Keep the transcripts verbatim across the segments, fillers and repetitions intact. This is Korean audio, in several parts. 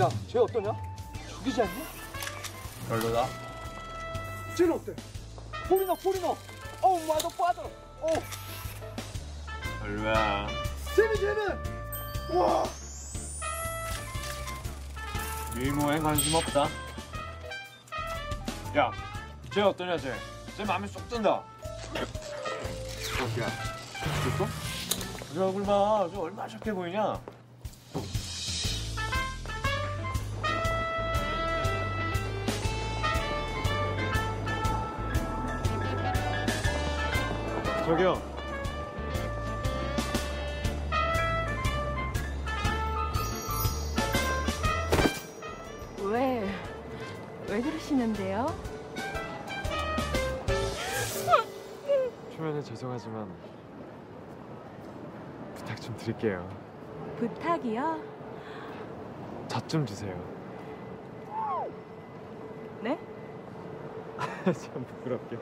야, 쟤 어떠냐? 죽이지 않냐? 별로다. 쟤는 어때? 포리너, 포리너. 어우, 마더 빠져. 어. 별로야. 쟤는, 쟤는. 와. 미모에 관심 없다. 야, 쟤 어떠냐, 쟤? 쟤 마음에 쏙 든다. 야, 됐어? 저 얼굴 봐. 저 얼마나 착해 보이냐? 저기요. 왜? 왜 그러시는데요? 초면에 죄송하지만 부탁 좀 드릴게요. 부탁이요? 젖 좀 주세요. 네? 참 부끄럽게.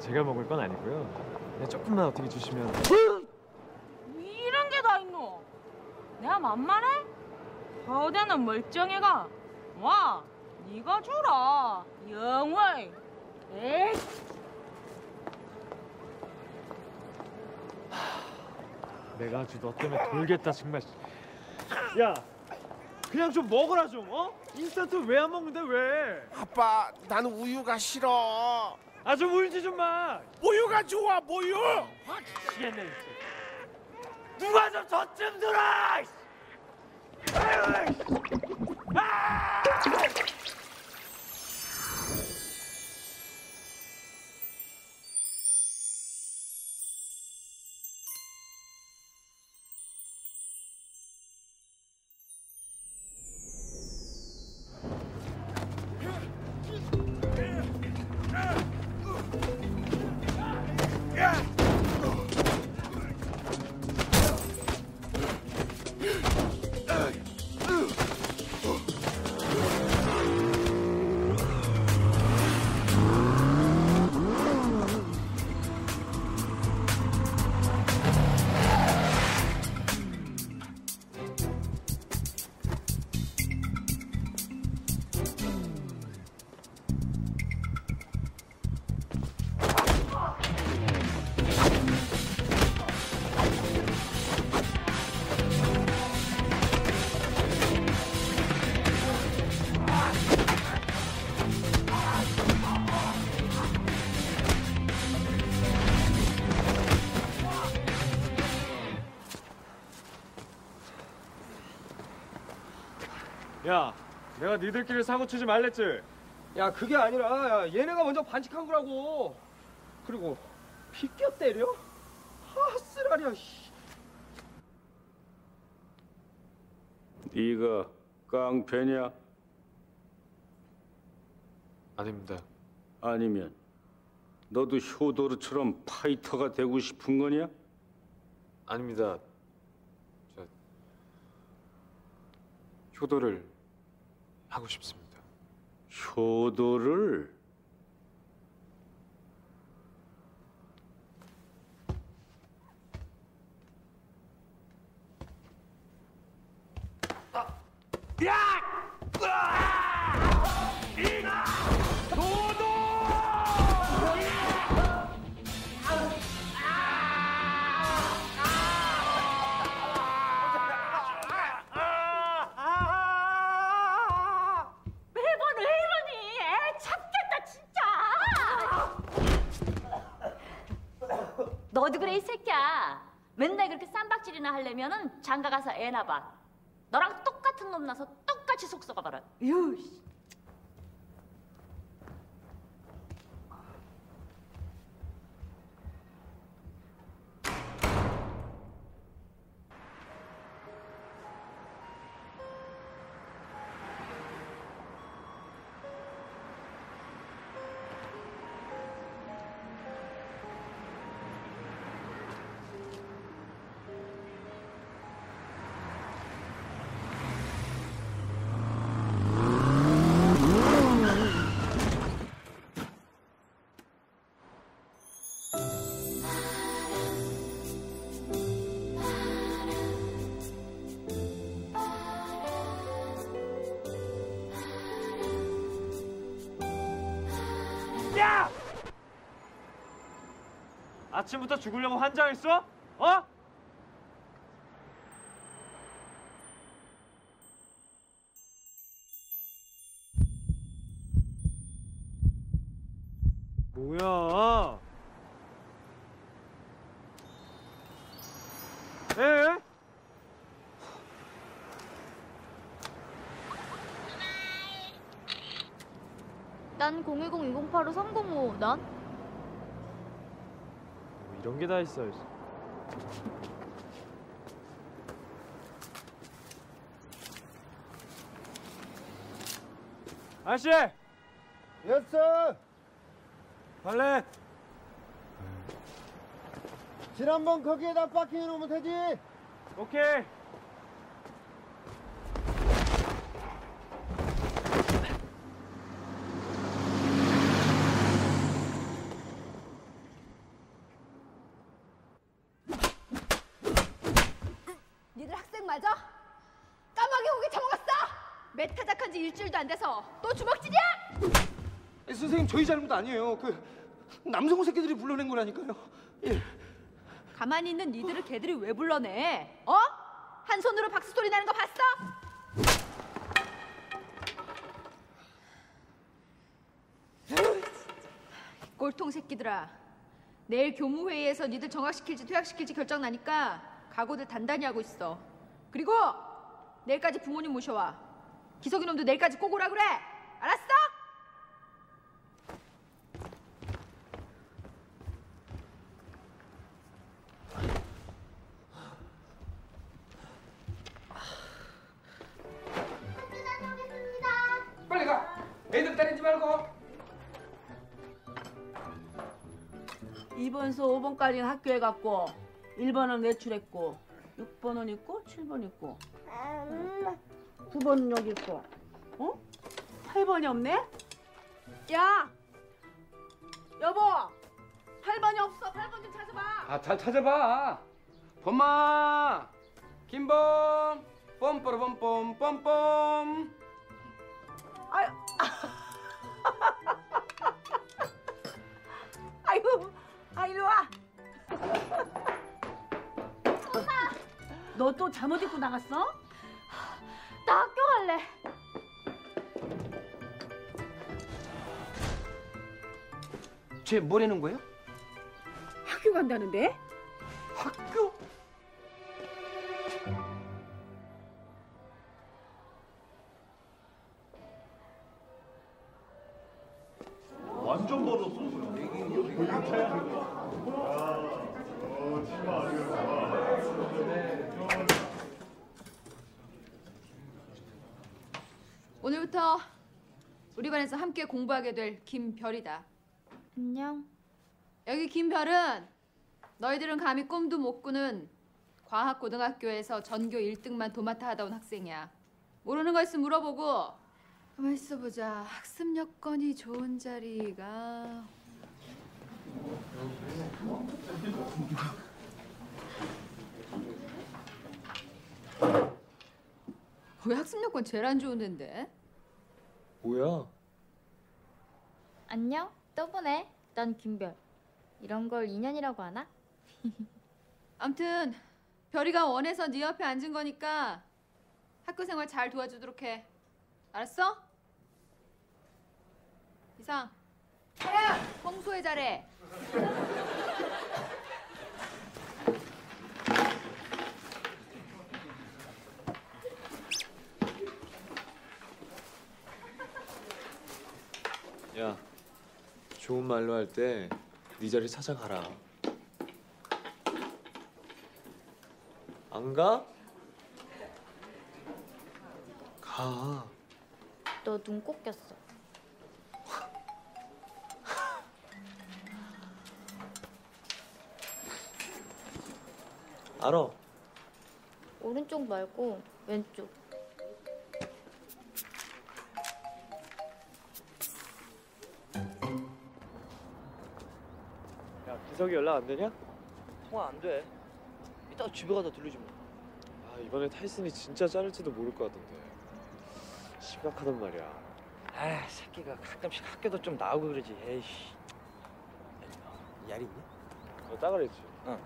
제가 먹을 건 아니고요. 조금만 어떻게 주시면. 이런 게 다 있노? 내가 만만해? 거대는 멀쩡해가. 와, 네가 주라. 영월. 에이. 내가 아주 너 때문에 돌겠다 정말. 야, 그냥 좀 먹어라 좀. 어? 인스턴트 왜 안 먹는데 왜? 아빠, 나는 우유가 싫어. 아, 좀 울지 좀 마. 모유가 좋아, 모유. 확 미치겠네. 누가 좀 젖 좀 들어. 아! 야, 내가 니들끼리 사고 치지 말랬지? 야, 그게 아니라 야, 얘네가 먼저 반칙한 거라고. 그리고 비껴 때려? 하, 쓰라려. 네가 깡패냐? 아닙니다. 아니면 너도 효도르처럼 파이터가 되고 싶은 거냐? 아닙니다. 저 효도를 하고 싶습니다. 효도를? 아. 야! 아! 이나! 효도! 너도 그래, 이 새끼야. 맨날 그렇게 쌈박질이나 하려면은 장가가서 애나 봐. 너랑 똑같은 놈 나서 똑같이 속 썩어봐라. 유. 아침부터 죽으려고 환장했어? 어? 뭐야? 에? 난 공일공 이공팔오 삼공오 난? 뭐 이런 게 다 있어. 아저씨! 예스! 발렛! 지난번 거기에다 파킹해 놓으면 되지? 오케이! 니들 학생 맞아? 까마귀 고기 처먹었어? 메타작한 지 일주일도 안 돼서 또 주먹질이야? 선생님, 저희 잘못 아니에요. 그 남성 새끼들이 불러낸 거라니까요. 예. 가만히 있는 니들을 걔들이 왜 불러내? 어? 한 손으로 박수 소리 나는 거 봤어? 꼴통 새끼들아, 내일 교무회의에서 니들 정학시킬지 퇴학시킬지 결정 나니까 각오들 단단히 하고 있어. 그리고 내일까지 부모님 모셔와. 기석이 놈도 내일까지 꼭 오라 그래. 알았어? 이번 수 오 번까지는 학교에 갔고 일 번은 외출했고 육 번은 있고 칠 번 있고 음. 구 번은 여기 있고 어? 팔 번이 없네? 야! 여보! 팔 번이 없어! 팔 번 좀 찾아봐! 아, 잘 찾아봐! 범아! 김범! 뽐뽀로뽐뽐 뽐뽐! 아유! 아유! 아, 이리 와! 엄마! 너 또 잠옷 입고 나갔어? 나 학교 갈래. 쟤 뭐라는 거예요? 학교 간다는데? 학교? 완전 벌었어. 오늘부터 우리 반에서 함께 공부하게 될 김별이다. 안녕. 여기 김별은 너희들은 감히 꿈도 못 꾸는 과학고등학교에서 전교 일 등만 도맡아 하다 온 학생이야. 모르는 거 있으면 물어보고. 가만 있어보자. 학습 여건이 좋은 자리가... 왜 학습 여건 제일 안 좋은 덴데? 뭐야? 안녕? 또 보네. 난 김별. 이런 걸 인연이라고 하나? 암튼 별이가 원해서 네 옆에 앉은 거니까 학교 생활 잘 도와주도록 해. 알았어? 이상. 야! 평소에 잘해. 야, 좋은 말로 할 때 네 자리 찾아가라. 안 가? 가. 너 눈 꼭 꼈어. 알아. 오른쪽 말고 왼쪽. 야, 기석이 연락 안 되냐? 통화 안 돼. 이따 집에 가서 들르지 뭐. 아, 이번에 타이슨이 진짜 자를지도 모를 것 같은데. 심각하단 말이야. 아, 새끼가 가끔씩 학교도 좀 나오고 그러지. 에이씨. 야리 있니? 따그랬지. 응.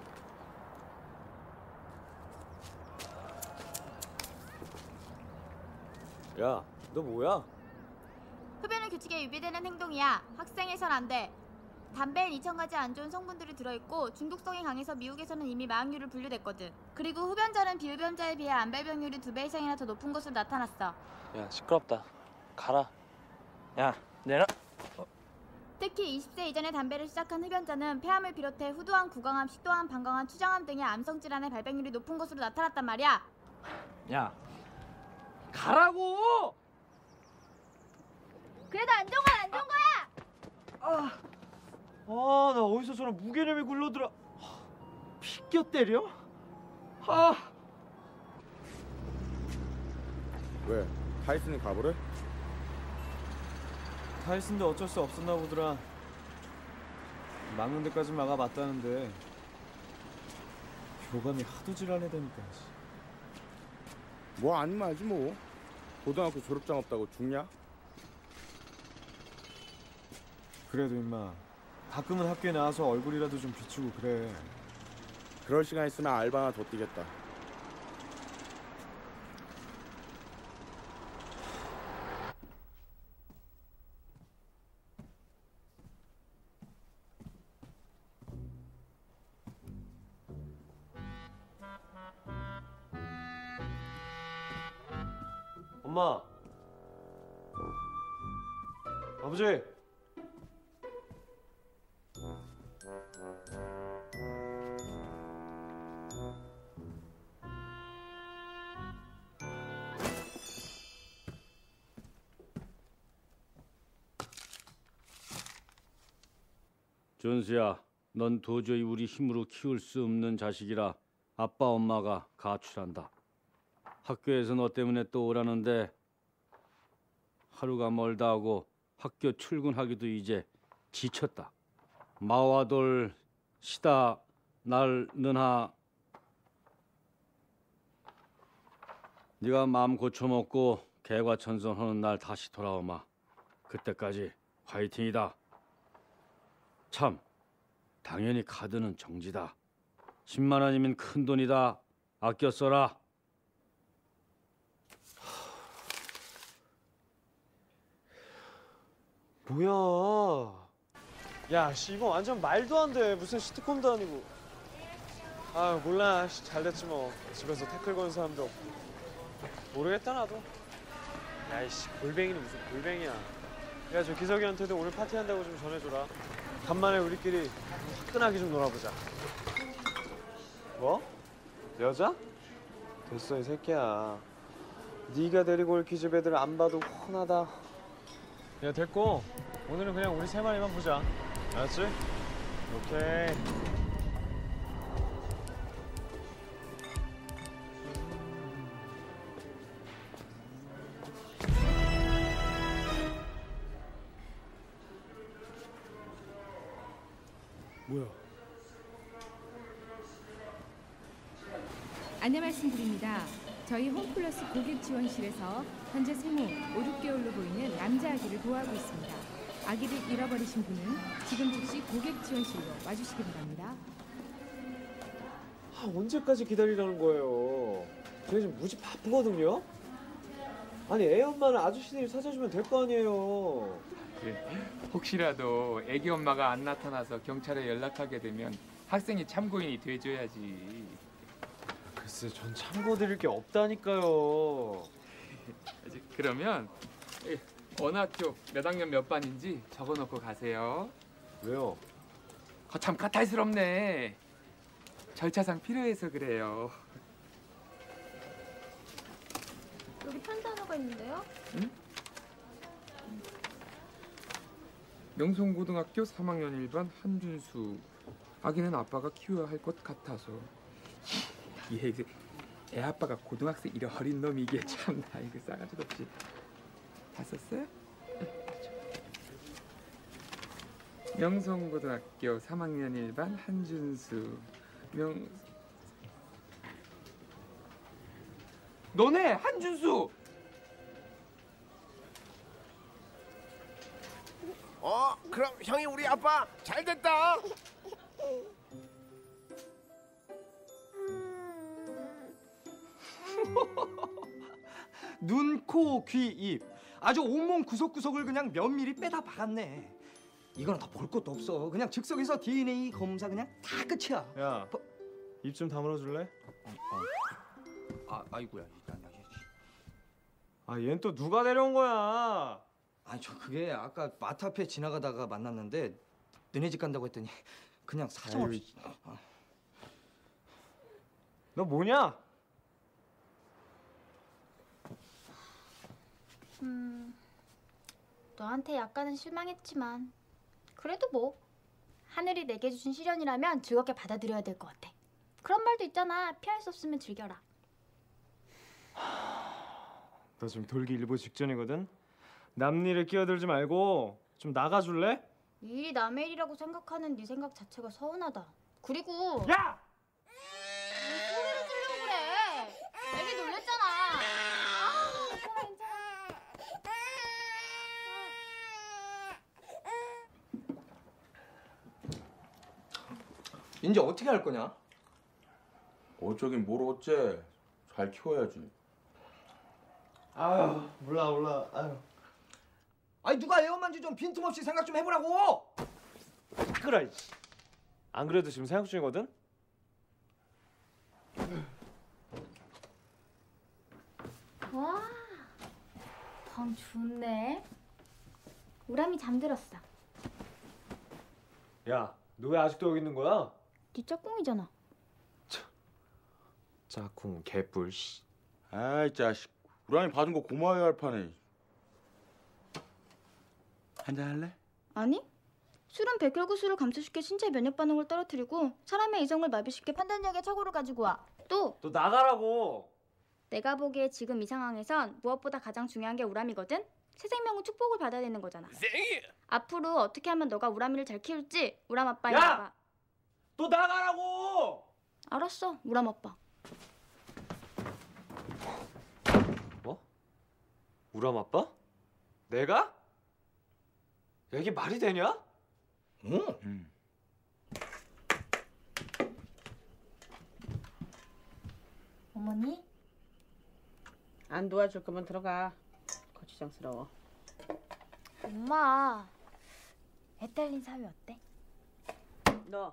야, 너 뭐야? 흡연은 규칙에 위배되는 행동이야. 학생에선 안 돼. 담배엔 이천 가지 안 좋은 성분들이 들어있고 중독성이 강해서 미국에서는 이미 마약류를 분류됐거든. 그리고 흡연자는 비흡연자에 비해 안발병률이 두 배 이상이나 더 높은 것으로 나타났어. 야, 시끄럽다. 가라. 야, 내놔. 어. 특히 이십 세 이전에 담배를 시작한 흡연자는 폐암을 비롯해 후두암, 구강암, 식도암, 방광암, 추장암 등의 암성 질환의 발병률이 높은 것으로 나타났단 말이야. 야, 가라고! 그래도 안 좋은 건 안 좋은 거야! 아. 아, 나 어디서 저런 무개념이 굴러들어. 피겨 때려? 아. 왜? 타이슨이 가보래? 타이슨도 어쩔 수 없었나 보더라. 막는 데까지 막아봤다는데 교감이 하도 질환해대니까. 뭐 아니면 알지 뭐. 고등학교 졸업장 없다고 죽냐? 그래도 임마 가끔은 학교에 나와서 얼굴이라도 좀 비추고 그래. 그럴 시간 있으면 알바나 더 뛰겠다. 엄마, 아버지. 준수야, 넌 도저히 우리 힘으로 키울 수 없는 자식이라 아빠, 엄마가 가출한다. 학교에서 너 때문에 또 오라는데 하루가 멀다 하고 학교 출근하기도 이제 지쳤다. 마와돌 시다 날 느나. 네가 마음 고쳐먹고 개과천선하는 날 다시 돌아오마. 그때까지 화이팅이다. 참, 당연히 카드는 정지다. 십만 원이면 큰 돈이다. 아껴 써라. 뭐야? 야, 씨, 이거 완전 말도 안 돼. 무슨 시트콤도 아니고. 아, 몰라. 씨, 잘 됐지 뭐. 집에서 태클 건 사람도 없고. 모르겠다, 나도. 야, 이 씨, 골뱅이는 무슨 골뱅이야. 야, 저 기석이한테도 오늘 파티한다고 좀 전해줘라. 간만에 우리끼리 화끈하게 좀 놀아보자. 뭐? 여자? 됐어, 이 새끼야. 네가 데리고 올 기집 애들 안 봐도 훤하다. 야, 됐고 오늘은 그냥 우리 세 마리만 보자. 알았지? 오케이. 뭐야? 안내 말씀드립니다. 저희 홈플러스 고객 지원실에서 현재 생후 오, 육 개월로 보이는 남자 아기를 보호하고 있습니다. 아기를 잃어버리신 분은 지금 즉시 고객 지원실로 와주시기 바랍니다. 아, 언제까지 기다리라는 거예요? 저희 지금 무지 바쁘거든요? 아니, 애 엄마는 아저씨들이 사줘주면 될 거 아니에요. 혹시라도 애기 엄마가 안 나타나서 경찰에 연락하게 되면 학생이 참고인이 돼줘야지. 글쎄, 전 참고 드릴 게 없다니까요. 그러면 어느 학교 몇 학년 몇 반인지 적어놓고 가세요. 왜요? 거참 까탈스럽네. 절차상 필요해서 그래요. 여기 편단어가 있는데요? 응? 명성고등학교 삼 학년 일 반 한준수. 아기는 아빠가 키워야 할 것 같아서. 예, 애 아빠가 고등학생 이런 어린 놈이 이게 참 나 이거 싸가지도 없이. 다 썼어요? 명성고등학교 삼 학년 일 반 한준수. 명... 너네 한준수! 어, 그럼 형이 우리 아빠 잘됐다. 눈, 코, 귀, 입 아주 온몸 구석구석을 그냥 면밀히 빼다 박았네. 이거는 더 볼 것도 없어. 그냥 즉석에서 디엔에이 검사 그냥 다 끝이야. 야, 버... 입 좀 다물어줄래? 어, 어. 아, 아이고야. 아, 얘는 또 누가 데려온 거야? 아니, 저 그게 아까 마트 앞에 지나가다가 만났는데 너네 집 간다고 했더니 그냥 사정없이... 어. 너 뭐냐? 음... 너한테 약간은 실망했지만 그래도 뭐 하늘이 내게 주신 시련이라면 즐겁게 받아들여야 될 것 같아. 그런 말도 있잖아. 피할 수 없으면 즐겨라. 너 지금 돌기 일보 직전이거든? 남 일에 끼어들지 말고 좀 나가줄래? 네 일이 남의 일이라고 생각하는 네 생각 자체가 서운하다. 그리고... 야! 이제 어떻게 할 거냐? 어쩌긴 뭘 어째. 잘 키워야지. 아유 몰라 몰라. 아유. 아니 누가 애엄만지 좀 빈틈없이 생각 좀 해보라고. 그래 이씨. 안 그래도 지금 생각 중이거든? 와 방 좋네. 우람이 잠들었어. 야 너 왜 아직도 여기 있는 거야? 네 짝꿍이잖아. 짝꿍 개뿔. 아이 자식. 우람이 받은 거 고마워요 할 판에. 한잔 할래? 아니. 술은 백혈구수를 감소시켜 신체 면역 반응을 떨어뜨리고 사람의 이성을 마비시켜 판단력의 착오를 가지고 와. 또. 또 나가라고. 내가 보기에 지금 이 상황에선 무엇보다 가장 중요한 게 우람이거든? 새 생명은 축복을 받아야 되는 거잖아. 생일! 앞으로 어떻게 하면 너가 우람이를 잘 키울지 우람 아빠에게 물어봐. 야! 또 나가라고! 알았어, 우람 아빠. 뭐? 우람 아빠? 내가? 야, 이게 말이 되냐? 응. 음. 어머니? 안 도와줄 거면 들어가. 거추장스러워. 엄마, 애 딸린 사위 어때? 너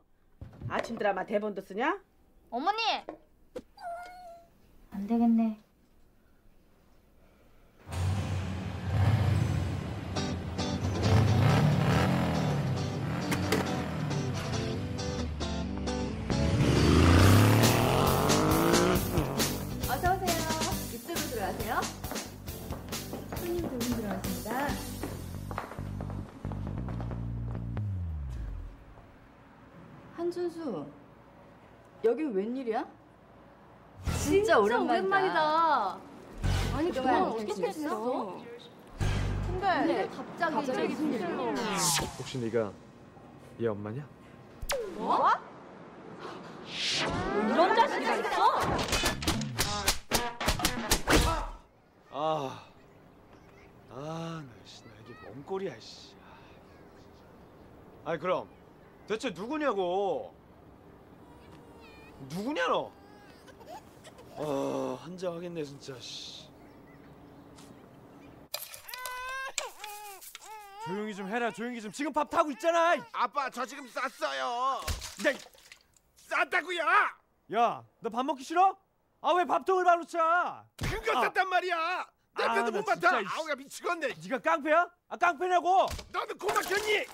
아침 드라마 대본도 쓰냐? 어머니! 안 되겠네. 어서 오세요. 이쪽으로 들어가세요. 손님 두 분 들어왔습니다. 한준수, 여기 웬일이야? 진짜, 진짜 오랜만이다. 오랜만이다. 아니 그동안 어떻게 지냈어? 근데, 근데 갑자기 갑자기 생일로. 혹시 네가 얘 엄마냐? 뭐? 뭐? 이런 자식이 있어? 아, 아, 나 씨, 나 이게 뭔 꼴이야, 씨. 아니 그럼. 대체 누구냐고. 누구냐 너. 아 환장하겠네 진짜. 씨. 조용히 좀 해라. 조용히 좀. 지금 밥 타고 있잖아. 아빠 저 지금 쌌어요. 네 쌌다고요. 야 너 밥 먹기 싫어? 아 왜 밥통을 바로 차. 그거 쌌단 아. 말이야. 냄새도 아, 못 맡아. 아우 야 미치겠네. 네가 깡패야? 아 깡패냐고. 너는 고맙겠니?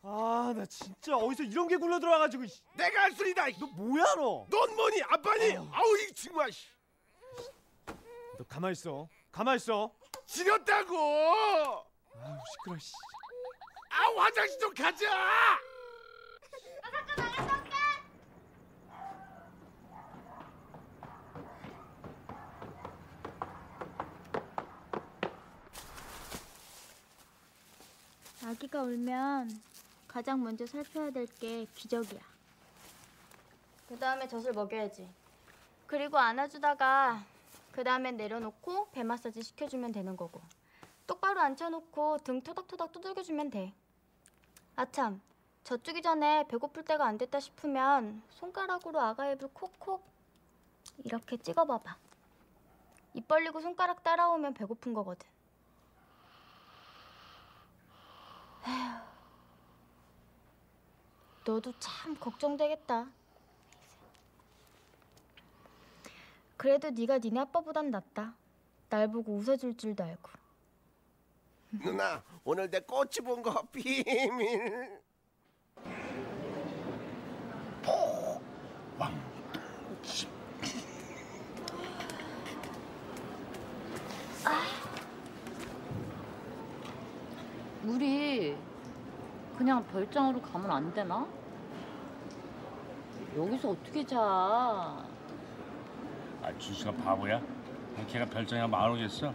아, 나 진짜 어디서 이런 게 굴러 들어와가지고. 내가 할 소리다. 너 뭐야 너? 넌 뭐니? 아빠니? 어. 아우 이 친구야. 너 가만 있어. 가만 있어. 지렸다고. 아우 시끄러. 씨. 아우 화장실 좀 가자. 나 잠깐 나갔다 올게. 아기가 울면 가장 먼저 살펴야 될 게 기저귀야. 그 다음에 젖을 먹여야지. 그리고 안아주다가 그 다음에 내려놓고 배 마사지 시켜주면 되는 거고. 똑바로 앉혀놓고 등 토닥토닥 두들겨주면 돼. 아참, 젖주기 전에 배고플 때가 안 됐다 싶으면 손가락으로 아가 입을 콕콕 이렇게 찍어봐봐. 입 벌리고 손가락 따라오면 배고픈 거거든. 에휴, 너도 참 걱정되겠다. 그래도 네가 니네 아빠보단 낫다. 날 보고 웃어줄 줄도 알고. 누나, 오늘 내 꽃이 본 거 비밀. 포왕도집. 아. 우리 그냥 별장으로 가면 안 되나? 여기서 어떻게 자? 아, 준수가 바보야? 걔가 별장에 가면 안 오겠어?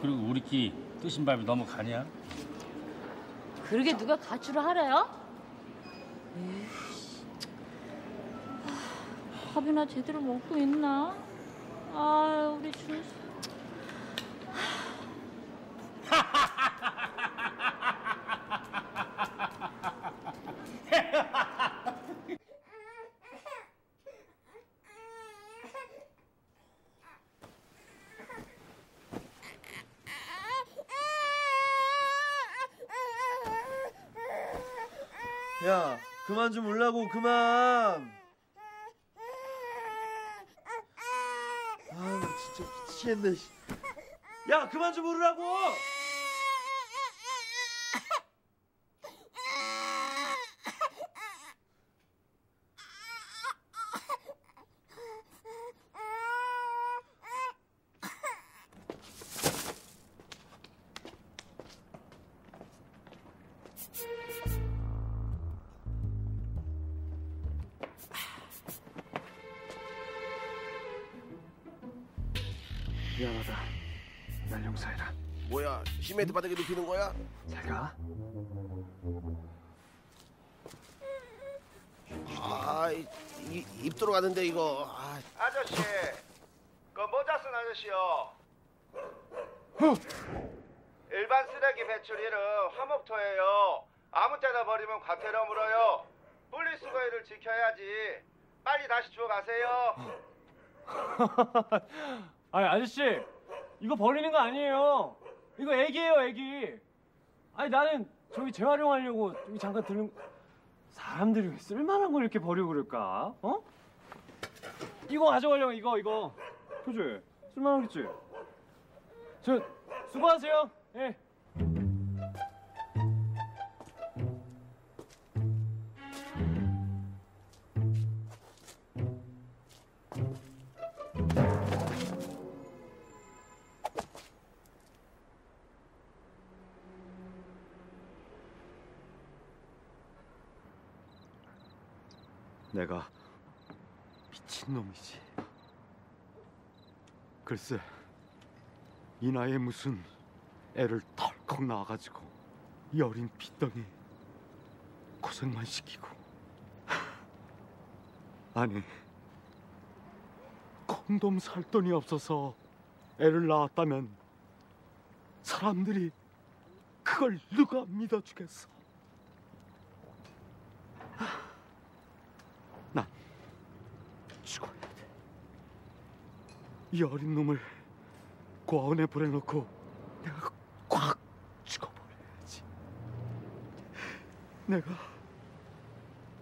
그리고 우리끼리 뜨신 밥이 너무 가냐? 그러게 누가 가출을 하래요? 에이씨. 아, 밥이나 제대로 먹고 있나? 아, 우리 준수. 야, 그만 좀 울라고, 그만! 아, 진짜 미치겠네. 야, 그만 좀 울으라고! 미안하다. 날 용서해라. 뭐야? 시멘트 바닥에 눕히는 거야? 잘 가. 아, 입도로 가는데 이거. 아. 아저씨, 그 모자 쓴 아저씨요. 일반 쓰레기 배출일은 화목토예요. 아무 때나 버리면 과태료 물어요. 분리수거일을 지켜야지. 빨리 다시 주워 가세요. 아니, 아저씨, 이거 버리는 거 아니에요. 이거 애기예요, 애기. 아니, 나는 저기 재활용하려고 저기 잠깐 들은... 사람들이 왜 쓸만한 걸 이렇게 버리고 그럴까? 어? 이거 가져가려면 이거, 이거. 그치? 쓸만하겠지? 저, 수고하세요. 예. 내가 미친놈이지. 글쎄, 이 나이에 무슨 애를 덜컥 낳아가지고 이 어린 핏덩이 고생만 시키고. 아니, 콘돔 살 돈이 없어서 애를 낳았다면 사람들이 그걸 누가 믿어주겠어. 난 죽어야 돼. 이 어린 놈을 고아원에 보내놓고 내가 꽉 죽어버려야지. 내가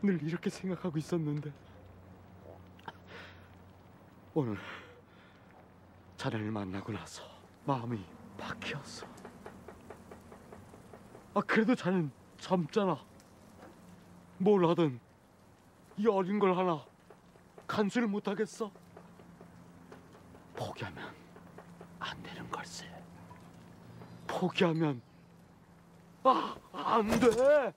늘 이렇게 생각하고 있었는데 오늘 자네를 만나고 나서 마음이 바뀌었어. 아, 그래도 자넨 젊잖아. 뭘 하든 이 어린 걸 하나 간수를 못하겠어? 포기하면 안 되는 걸세. 포기하면 아, 안 돼!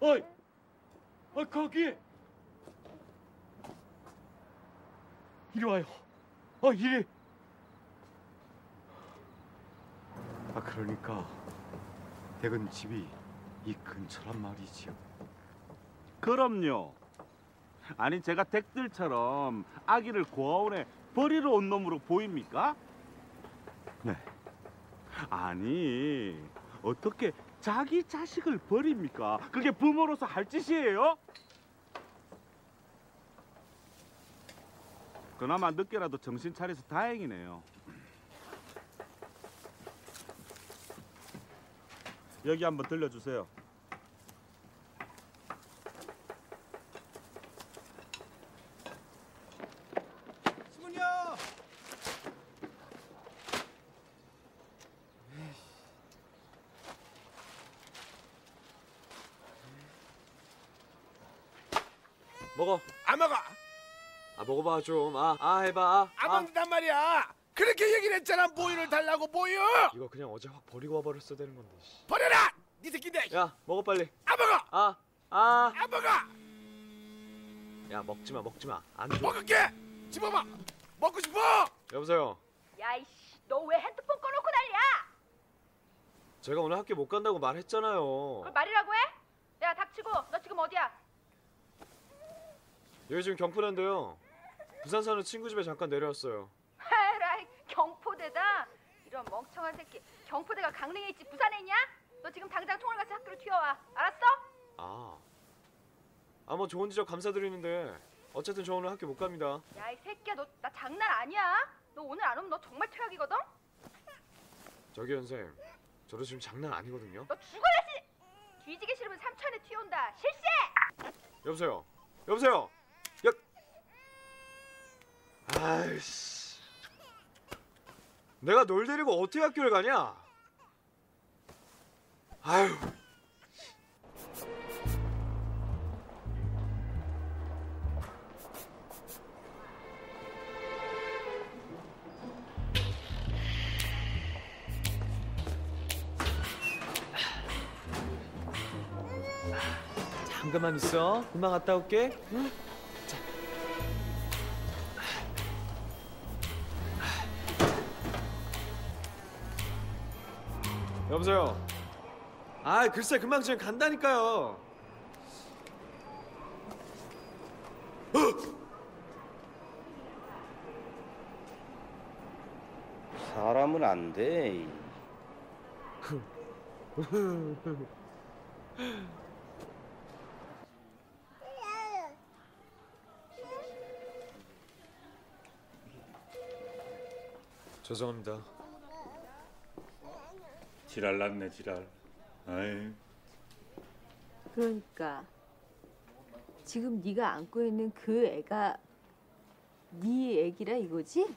어이! 어, 거기! 이리 와요. 어, 이리! 아, 그러니까 댁은 집이 이 근처란 말이지요. 그럼요. 아니, 제가 댁들처럼 아기를 고아원에 버리러 온 놈으로 보입니까? 네. 아니, 어떻게 자기 자식을 버립니까? 그게 부모로서 할 짓이에요? 그나마 늦게라도 정신 차려서 다행이네요. 여기 한번 들려주세요. 시문이요! 먹어. 안 먹어. 아 먹어봐 좀. 아, 아 해봐. 안 먹는단 아. 말이야. 그렇게 얘기를 했잖아. 모유를 달라고 모유. 이거 그냥 어제 확 버리고 와버렸어야 되는 건데. 버려라! 니 새끼인데. 야 먹어 빨리. 안 먹어. 아 아. 안 먹어. 야 먹지 마 먹지 마. 안 줘. 먹을게. 집어봐. 먹고 싶어. 여보세요. 야 이씨 너 왜 핸드폰 꺼놓고 난리야? 제가 오늘 학교 못 간다고 말했잖아요. 그걸 말이라고 해? 야 닥치고 너 지금 어디야? 여기 지금 경포대인데요. 부산 사는 친구 집에 잠깐 내려왔어요. 경포대다? 이런 멍청한 새끼. 경포대가 강릉에 있지 부산에 있냐? 너 지금 당장 통일같이 학교로 튀어와. 알았어? 아, 아 뭐 좋은 지적 감사드리는데 어쨌든 저 오늘 학교 못 갑니다. 야 이 새끼야 너 나 장난 아니야? 너 오늘 안 오면 너 정말 퇴학이거든? 저기요 선생님 저도 지금 장난 아니거든요. 너 죽어라 씨! 뒤지기 싫으면 삼초 안에 튀어온다. 실세! 여보세요? 여보세요? 야! 아이씨 내가 널 데리고 어떻게 학교를 가냐? 아유. 잠깐만 있어. 금방 갔다 올게. 응? 여보세요. 아 글쎄 금방 지금 간다니까요. 사람은 안 돼. 죄송합니다. 지랄 났네 지랄. 아이. 그러니까 지금 네가 안고 있는 그 애가 네 애기라 이거지?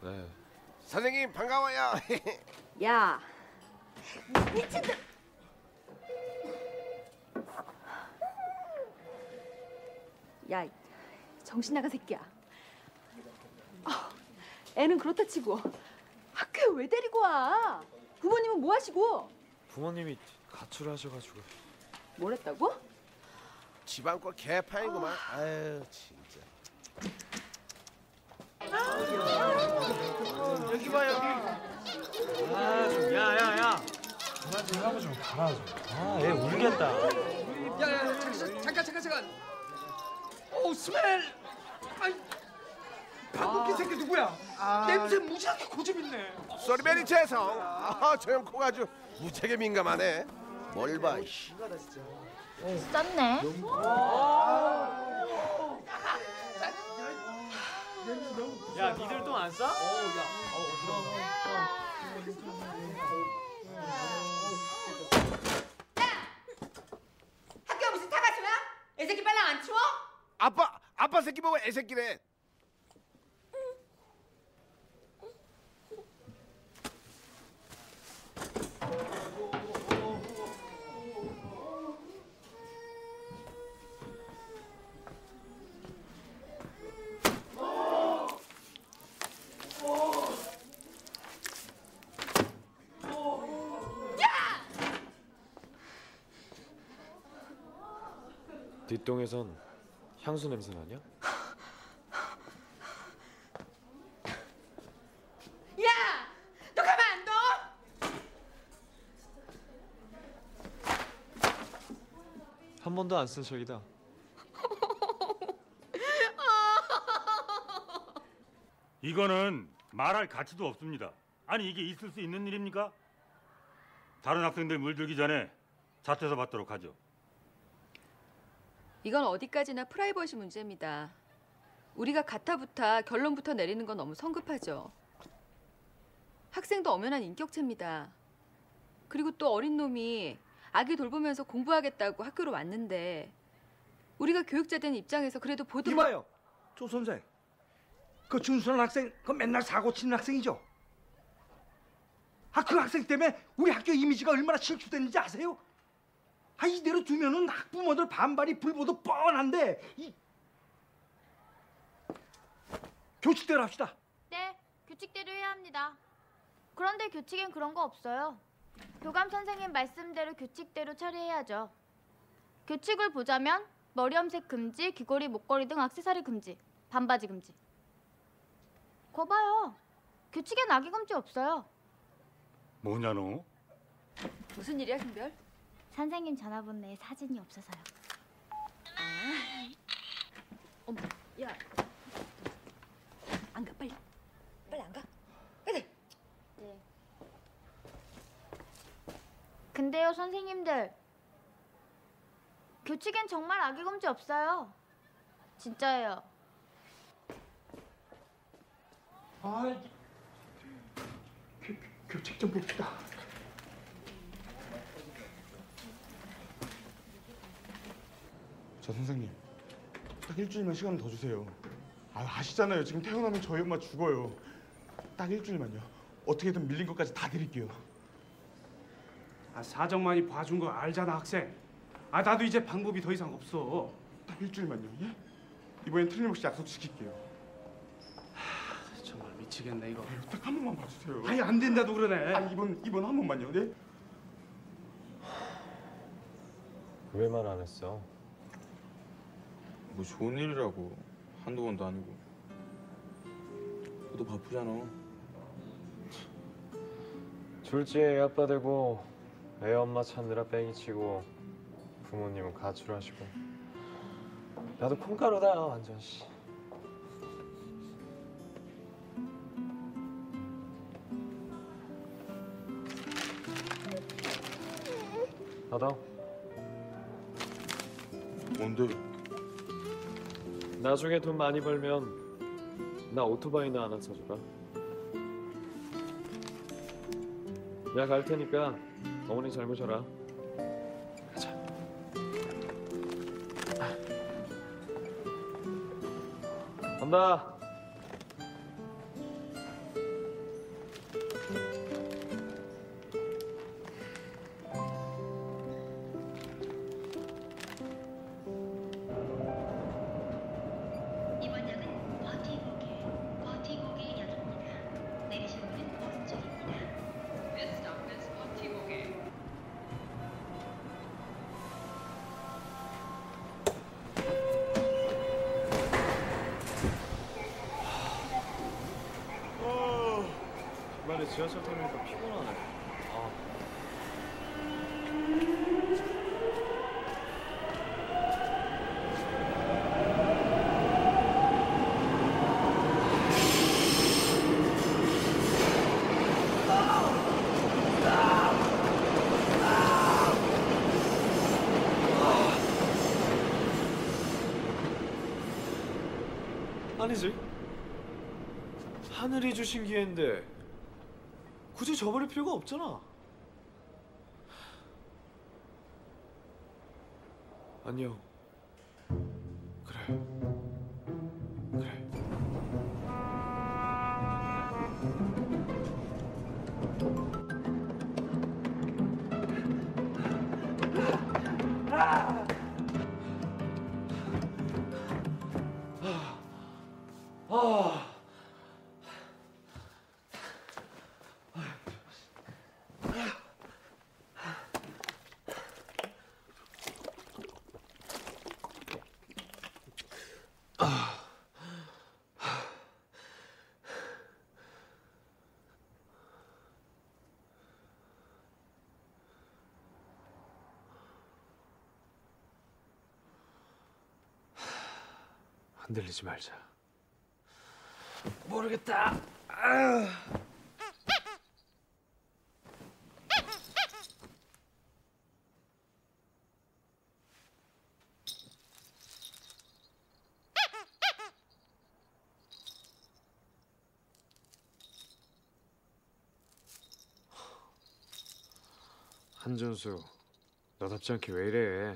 네. 선생님 반가워요. 야 미친다. 야 정신 나가 새끼야. 어, 애는 그렇다 치고. 학교에 왜 데리고 와? 부모님은 뭐 하시고? 부모님이 가출을 하셔가지고. 뭐랬다고? 집안과 개판이구만. 아... 아유 진짜. 아, 여기 봐 여기. 야야야. 그만 좀 하고 좀 가라 좀. 아, 얘 울겠다. 야야 잠깐 잠깐 잠깐. 오 스멜. 아이. 방귀 새끼 누구야? 아... 냄새 무지하게 고집있네. 쏘리베리 재성. 아, 저 형 코가 아주 무지하게 민감하네. 뭘 봐. 신기하다 진짜. 쌌네. 야, 니들 똥 안 싸? 학교 무슨 타가지마? 애새끼 빨랑 안 치워? 아빠, 아빠 새끼 보고 애새끼래. 뒷동에선 향수 냄새 나냐? 야! 너 가만 안 둬! 한 번도 안 쓴 적이다. 이거는 말할 가치도 없습니다. 아니 이게 있을 수 있는 일입니까? 다른 학생들 물들기 전에 자퇴서 받도록 하죠. 이건 어디까지나 프라이버시 문제입니다. 우리가 가타부타 결론부터 내리는 건 너무 성급하죠. 학생도 엄연한 인격체입니다. 그리고 또 어린 놈이 아기 돌보면서 공부하겠다고 학교로 왔는데 우리가 교육자된 입장에서 그래도 보듬어... 이봐요, 조 선생. 그 준수한 학생, 그 맨날 사고 치는 학생이죠? 아, 그 학생 때문에 우리 학교 이미지가 얼마나 실추됐는지 아세요? 아, 이대로 두면은 학부모들 반발이 불보듯 뻔한데 이... 교칙대로 합시다. 네, 교칙대로 해야 합니다. 그런데 교칙엔 그런 거 없어요. 교감 선생님 말씀대로 교칙대로 처리해야죠. 교칙을 보자면 머리 염색 금지, 귀걸이, 목걸이 등 액세서리 금지, 반바지 금지. 거 봐요. 교칙엔 악의 금지 없어요. 뭐냐 너? 무슨 일이야, 김별? 선생님 전화번호에 사진이 없어서요. 아. 어머, 야. 안 가, 빨리. 빨리 안 가. 빨리. 네. 근데요, 선생님들. 교칙엔 정말 악의 금지 없어요. 진짜예요. 아, 교, 교칙 좀 봅시다. 자, 선생님. 딱 일주일만 시간을 더 주세요. 아, 아시잖아요. 지금 태어나면 저희 엄마 죽어요. 딱 일주일만요. 어떻게든 밀린 것까지 다 드릴게요. 아, 사정만이 봐준 거 알잖아, 학생. 아, 나도 이제 방법이 더 이상 없어. 딱 일주일만요, 예? 이번엔 틀림없이 약속 지킬게요. 하, 정말 미치겠네, 이거. 딱 한 번만 봐주세요. 아니, 안 된다도 그러네. 아, 이번, 이번 한 번만요, 네? 왜 말 안 했어? 뭐 좋은 일이라고. 한두 번도 아니고. 너도 바쁘잖아. 둘째 애 아빠 되고 애 엄마 찾느라 뺑이치고 부모님은 가출하시고 나도 콩가루다 완전 씨. 받아. 뭔데? 나중에 돈 많이 벌면 나 오토바이나 하나 사줘라. 야, 갈 테니까 어머니 잘 모셔라. 가자. 아. 간다. 지하철 타면서 피곤하네. 아. 아니지. 하늘이 주신 기회인데 굳이 저버릴 필요가 없잖아. 안녕. 그래. 그래. 아! 아! 흔들리지 말자. 모르겠다. 아유. 한준수, 나답지 않게 왜 이래?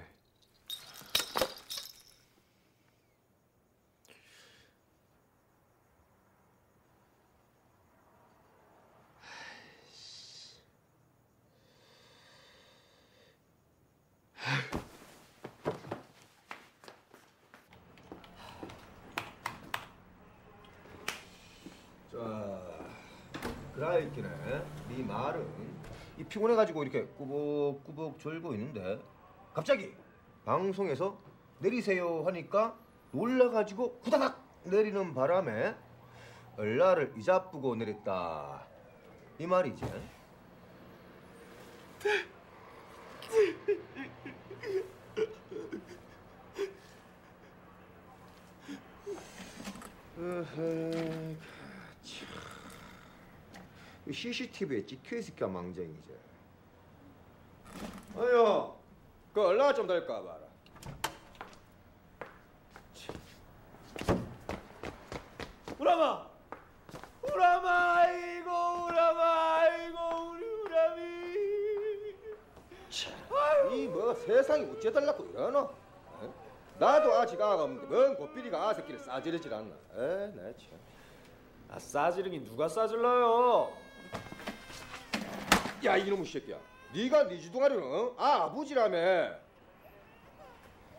네 말은 이 피곤해가지고 이렇게 꾸벅꾸벅 졸고 있는데 갑자기 방송에서 내리세요 하니까 놀라가지고 후다닥 내리는 바람에 얼라를 이자쁘고 내렸다 이 말이지. 씨씨티비에 찍혀있을까 망정이지. 아야, 그 얼라 좀 될까 봐라. 우람아, 우람아, 아이고 우람아, 아이고 우리 우람이. 이 뭐 세상이 어째달라고 이러노? 에? 나도 아직 아가 없는데 뭔 고삐리가 아새끼를 싸지르질 않나? 에, 나 참. 아 싸지르긴 누가 싸질러요? 야 이놈의 새끼야, 네가 네 주둥아리는 어? 아 아버지라며.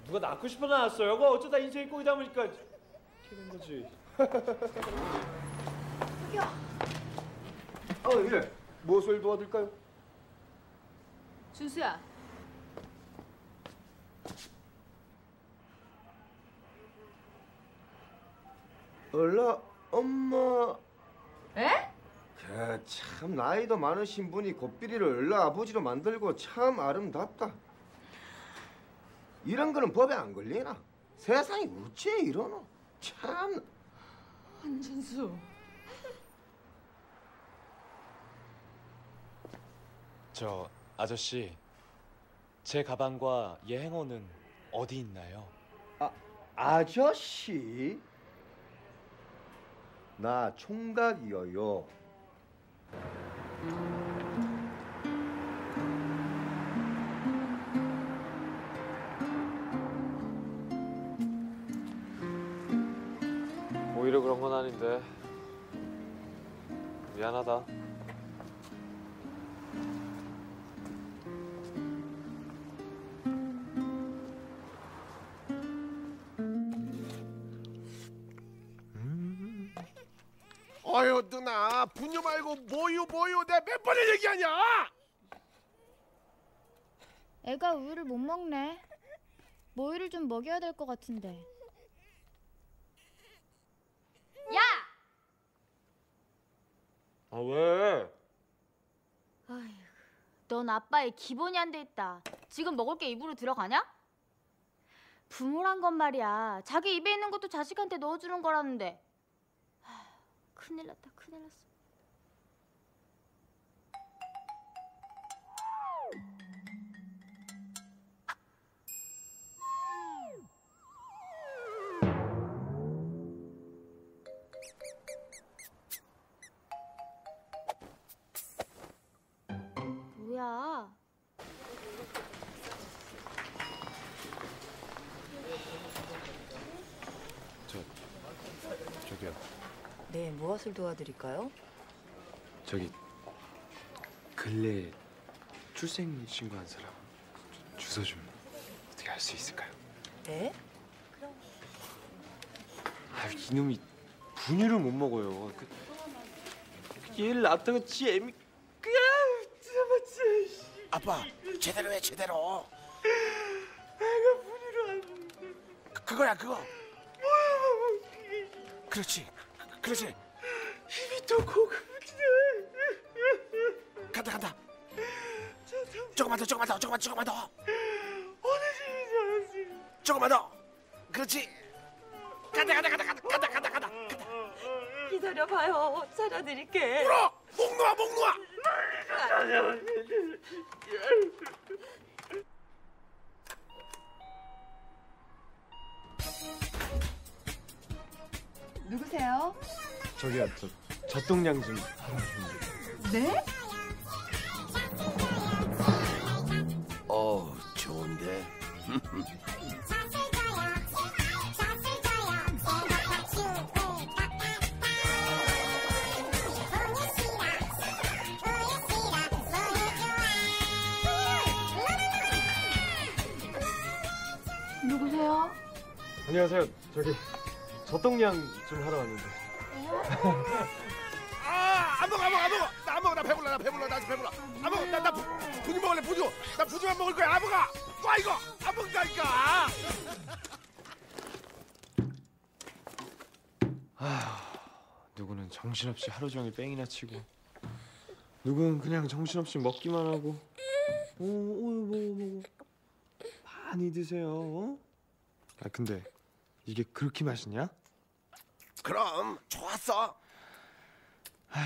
누가 낳고 싶어 낳았어요? 그 어쩌다 인생이 꼬이다 보니까 이런 거지. 저기요. 아 이래. 무엇을 도와드릴까요? 준수야. 얼라 엄마. 에? 그 참 나이도 많으신 분이 고삐리를 얼라 아버지로 만들고 참 아름답다. 이런 거는 법에 안 걸리나? 세상이 우째 이러노? 참. 한준수. 저 아저씨, 제 가방과 얘 행어는 어디 있나요? 아 아저씨? 나 총각이어요. 오히려 그런 건 아닌데 미안하다. 어휴 누나, 분유 말고 모유 모유 내가 몇 번을 얘기하냐? 애가 우유를 못 먹네. 모유를 좀 먹여야 될 것 같은데. 야! 아 왜? 아휴, 넌 아빠의 기본이 안 돼 있다. 지금 먹을 게 입으로 들어가냐? 부모란 건 말이야, 자기 입에 있는 것도 자식한테 넣어주는 거라는데. 큰일 났다, 큰일 났어. 뭐야? 저, 저기요. 네, 무엇을 도와드릴까요? 저기, 근래에 출생신고한 사람 주소 좀 어떻게 알 수 있을까요? 네? 그럼... 아, 이놈이 분유를 못 먹어요. 그, 얘를 낳다가 지 애미... 그냥... 아빠, 제대로 해, 제대로. 애가 분유를 안 먹는데... 그, 그거야, 그거. 뭐야, 그렇지. 그렇지. 힘이 또 고급지네. 간다 간다. 조금만 더, 조금만 더, 조금만, 조금만 더. 어느 집이 잘하지? 조금만 더. 그렇지. 간다 간다 간다 간다 간다 간다 간다. 기다려봐요. 차려드릴게. 울어. 목 놓아, 목 놓아. 누구세요? 저기요, 저, 저 동냥 좀. 네? 안녕하세요. 저기 젖동량 좀 하러 왔는데. 아, 안 먹어, 안 먹어, 안 먹어. 나 안 먹어. 나 배불러, 나 배불러, 나 배불러. 안 먹어. 나, 나 부주 먹을래, 부주. 나 부주만 먹을 거야. 안 먹어. 와, 이거 안 먹다니까. 아, 누구는 정신없이 하루 종일 뺑이나 치고, 누구는 그냥 정신없이 먹기만 하고. 오, 오, 먹어, 먹어. 많이 드세요. 어? 아, 근데 이게 그렇게 맛있냐? 그럼 좋았어. 아휴.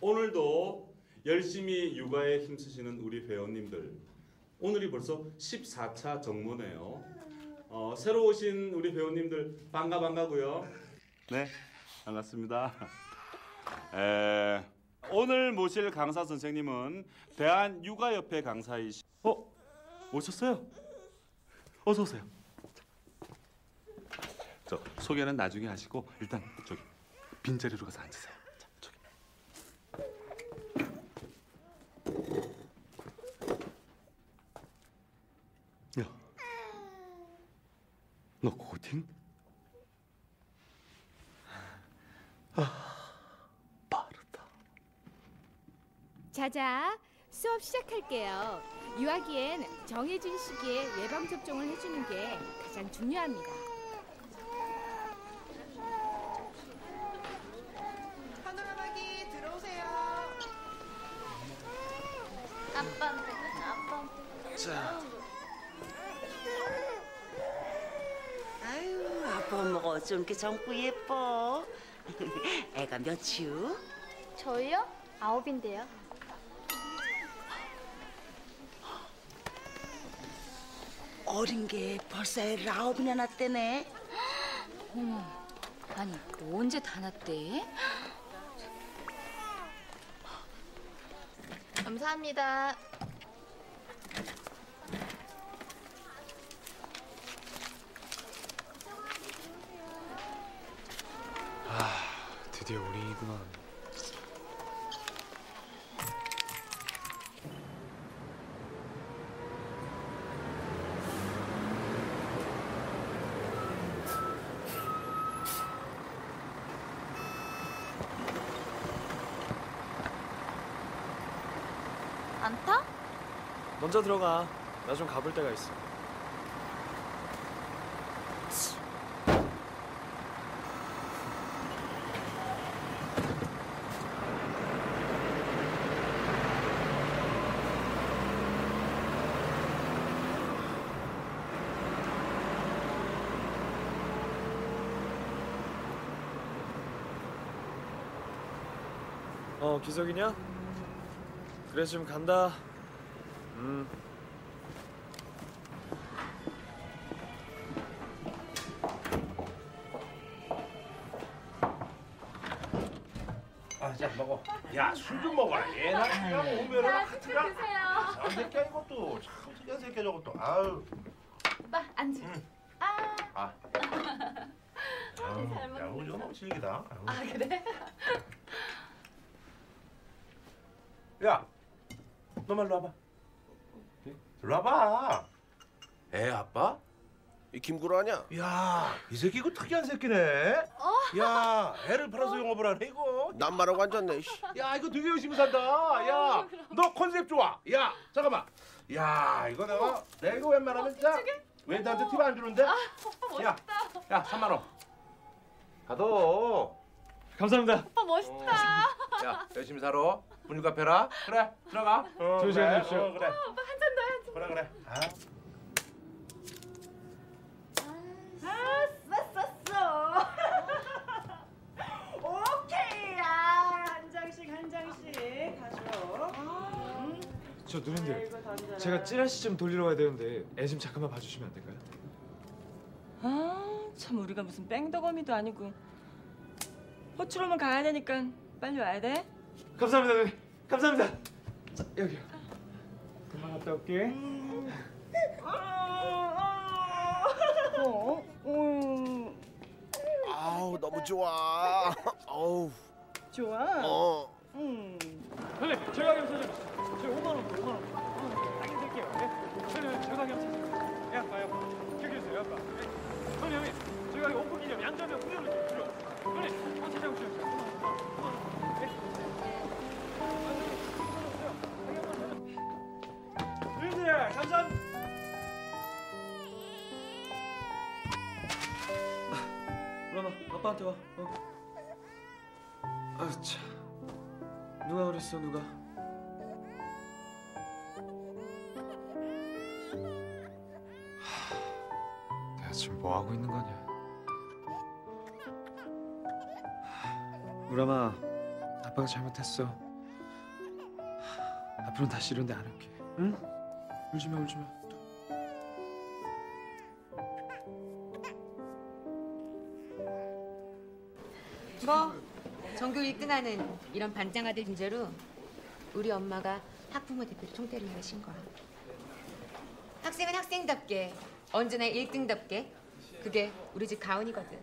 오늘도 열심히 육아에 힘쓰시는 우리 회원님들, 오늘이 벌써 십사 차 정모네요. 어, 새로 오신 우리 회원님들 반가 반가고요. 네, 반갑습니다. 에, 오늘 모실 강사 선생님은 대한육아협회 강사이시... 어? 오셨어요? 어서 오세요. 저 소개는 나중에 하시고 일단 저기 빈자리로 가서 앉으세요. 자, 저기. 야, 너 코팅? 아... 자자, 수업 시작할게요. 유아기엔 정해진 시기에 예방접종을 해주는 게 가장 중요합니다. 파노라마기 들어오세요. 아빠한테, 아빠한테. 자. 아유, 아빠 먹어. 어쩜 이렇게 젊고 예뻐. 애가 몇이요? 저요? 아홉인데요. 어린 게 벌써 애를 아홉이나 낳았대네. 어머, 아니 너 언제 다 낳았대? 감사합니다. 아, 드디어 어린이구만. 안 타? 먼저 들어가. 나 좀 가볼 데가 있어. 어, 기석이냐? 그래, 지금 간다. 음. 아, 자, 먹어. 야, 술 좀 먹어라. 얘나 그냥 오면은 하트랑. 참 새끼야, 이것도. 참 특이한 새끼야, 저것도. 아유. 오빠, 앉아. 응. 아. 아. 아유, 야, 오늘 너무 질기다. 아유. 아, 그래? 야! 너만 일로 와봐. 일로 와봐. 애 아빠? 이 김구라 아냐? 야, 이 새끼 이거 특이한 새끼네. 어? 야, 애를 팔아서 어? 영업을 하네 이거. 난 말하고 앉았네. 야, 이거 되게 열심히 산다. 야, 너 컨셉 좋아. 야, 잠깐만. 야, 이거 내가 내가 이거 웬만하면 진짜 왜 나한테 팁 안 주는데? 아, 오빠 멋있다. 야, 야, 삼만 원. 가둬. 감사합니다. 오빠 멋있다. 어, 야, 열심히 살아. 분유 카페라. 그래, 들어가. 좋은 시간 되십시오. 어, 그래. 어, 오빠 한 잔 더 해야지. 그래, 그래. 아, 아, 쌌었어. 오케이, 야, 한 장씩 한 장씩 가져. 아, 음. 저 누님들, 제가 찌라시 좀 돌리러 가야 되는데 애 좀 잠깐만 봐주시면 안 될까요? 아, 참 우리가 무슨 뺑덕어미도 아니고. 호출오면 가야 되니까 빨리 와야 돼. 감사합니다, 누님. 감사합니다. 자, 여기요. 금방 갔다 올게. 음. 어, 어. 아우, 너무 좋아. 아우. 좋아? 어. 음. 선생님, 제 가게 없어져. 제 오만 원, 오만 원. 당연히 드릴게요. 선생님, 제 가게 없어져. 예, 아빠, 예, 아빠. 기억해주세요, 예, 아빠. 선생님, 제 가게 오픈 기념, 양자면 후려주세요. 후려. 선생님, 한 차장 주세요. 오만 원, 오만 원. 예. 선생님, 선생님, 감사합니다. 우람아, 아빠한테 와. 어. 아, 참. 누가 그랬어, 누가? 하, 내가 지금 뭐 하고 있는 거냐? 하, 우람아, 아빠가 잘못했어. 하, 앞으로는 다시 이런 데 안 올게. 응? 울지 마, 울지 마. 뭐 전교 일 등 하는 이런 반장 아들 문제로 우리 엄마가 학부모 대표로 총대를 내신 거야. 학생은 학생답게, 언제나 일 등답게. 그게 우리 집 가훈이거든.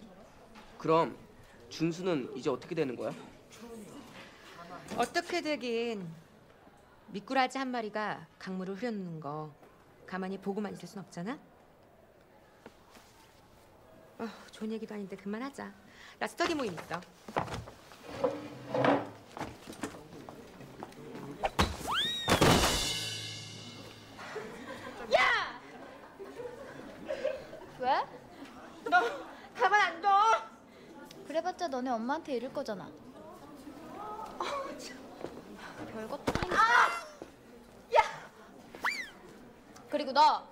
그럼 준수는 이제 어떻게 되는 거야? 어떻게 되긴. 미꾸라지 한 마리가 강물을 흐려놓는 거 가만히 보고만 있을 순 없잖아? 어, 좋은 얘기도 아닌데 그만하자. 나 스터디 모임 있어. 야! 왜? 너 가만 안 둬. 그래봤자 너네 엄마한테 이를 거잖아. 어, 별것도 아니야. 아! 야! 그리고 너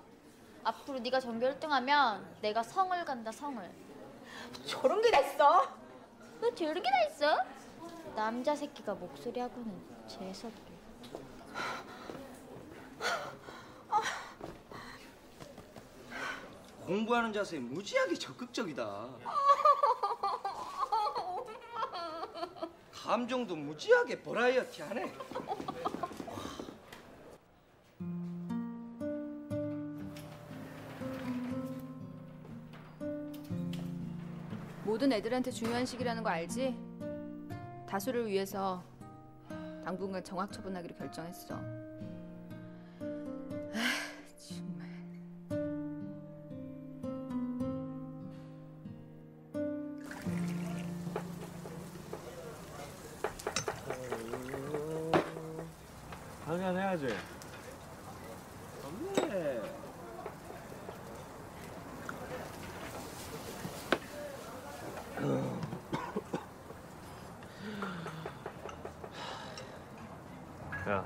앞으로 네가 전교 일 등 하면 내가 성을 간다, 성을. 저런 게 다 있어? 왜 저런 게 다 있어? 남자 새끼가 목소리하고는 재수없게. 공부하는 자세에 무지하게 적극적이다. 감정도 무지하게 버라이어티하네. 모든 애들한테 중요한 시기라는 거 알지? 다수를 위해서 당분간 정학 처분하기로 결정했어. 아, 정말. 당연 해야지. 언니. 야,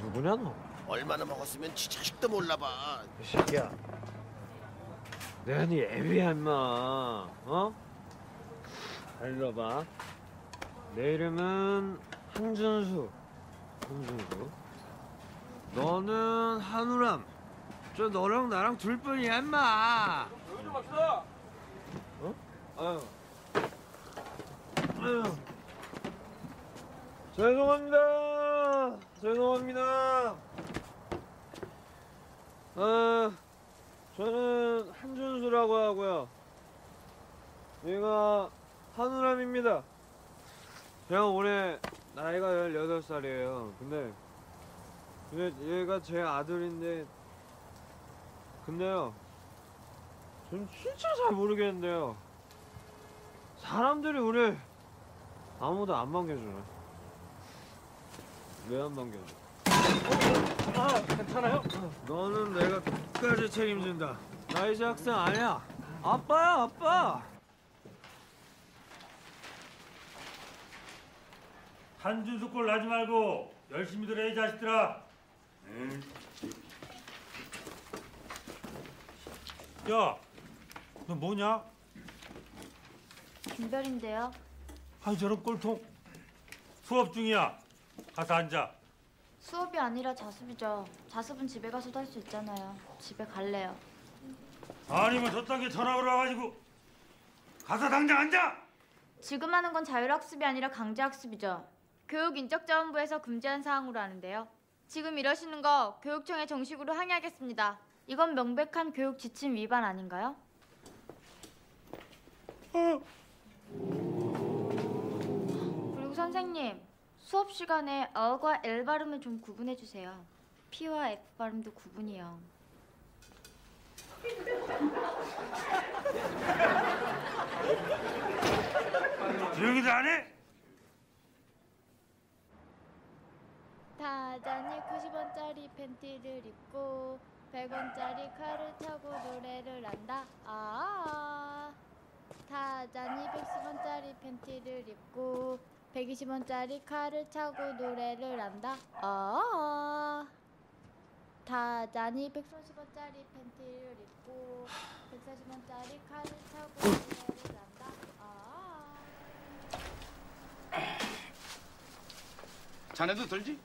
누구냐 너? 얼마나 먹었으면 지 자식도 몰라봐. 이 새끼야, 내가 네 애비야 인마. 어? 잘 들어봐. 내 이름은 한준수. 한준수. 너는 한우람. 저 너랑 나랑 둘뿐이야 인마. 여기 좀 왔어. 어? 아유. 아유. 죄송합니다. 죄송합니다. 아, 저는 한준수라고 하고요. 얘가 한우람입니다. 제가 올해 나이가 열여덟 살이에요. 근데, 근데 얘가 제 아들인데, 근데요, 전 진짜 잘 모르겠는데요. 사람들이 우리 아무도 안 반겨주네. 왜 안 반겨줘? 어, 아, 괜찮아요? 너는 내가 끝까지 책임진다. 나 이제 학생 아니야. 아빠야, 아빠. 한준수 꼴 나지 말고 열심히들 해, 이 자식들아. 응. 야, 너 뭐냐? 김별인데요. 아니, 저런 꼴통. 수업 중이야. 가서 앉아. 수업이 아니라 자습이죠. 자습은 집에 가서도 할 수 있잖아요. 집에 갈래요. 아니면 저딴 게 전학을 와가지고. 가서 당장 앉아. 지금 하는 건 자율학습이 아니라 강제학습이죠. 교육인적자원부에서 금지한 사항으로 아는데요. 지금 이러시는 거 교육청에 정식으로 항의하겠습니다. 이건 명백한 교육 지침 위반 아닌가요? 어. 그리고 선생님. 수업 시간에 어과 엘 발음을 좀 구분해 주세요. 피와 에프 발음도 구분이요. 조용히들 안 해? 다자니 구십 원짜리 팬티를 입고 백 원짜리 칼을 타고 노래를 한다. 아, 다자니 백십 원짜리 팬티를 입고 백이십 원짜리 칼을 타고 노래를 한다. 아, 다자니 백삼십 원짜리 팬티를 입고 백사십 원짜리 칼을 타고 노래를 한다. 아, 자네도 들지?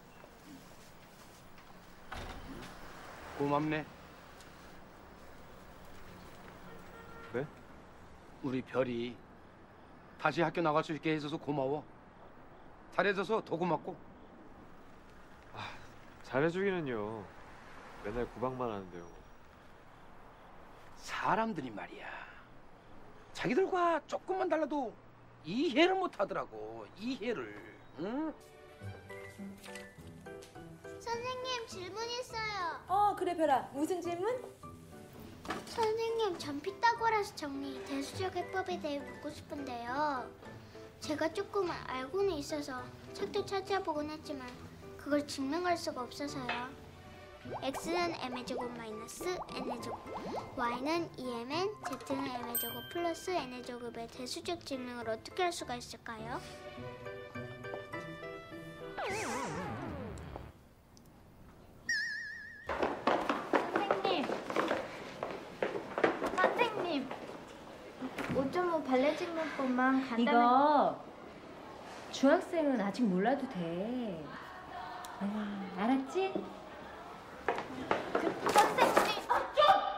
고맙네. 왜? 우리 별이 다시 학교 나갈 수 있게 해줘서 고마워. 잘해줘서 더 고맙고. 아, 잘해주기는요. 맨날 구박만 하는데요. 사람들이 말이야, 자기들과 조금만 달라도 이해를 못하더라고. 이해를. 응? 선생님, 질문 있어요. 어, 그래, 별아. 무슨 질문? 선생님, 전 피타고라스 정리, 대수적 해법에 대해 묻고 싶은데요. 제가 조금은 알고는 있어서 책도 찾아보곤 했지만 그걸 증명할 수가 없어서요. x는 m의 제곱 마이너스 n의 제곱, y는 이 엠 엔, z는 m의 제곱 플러스 n의 제곱의 대수적 증명을 어떻게 할 수가 있을까요? 발레 찍는 것만 간단한... 이거 중학생은 아직 몰라도 돼. 음, 알았지? 그, 선생님! 아, 좀!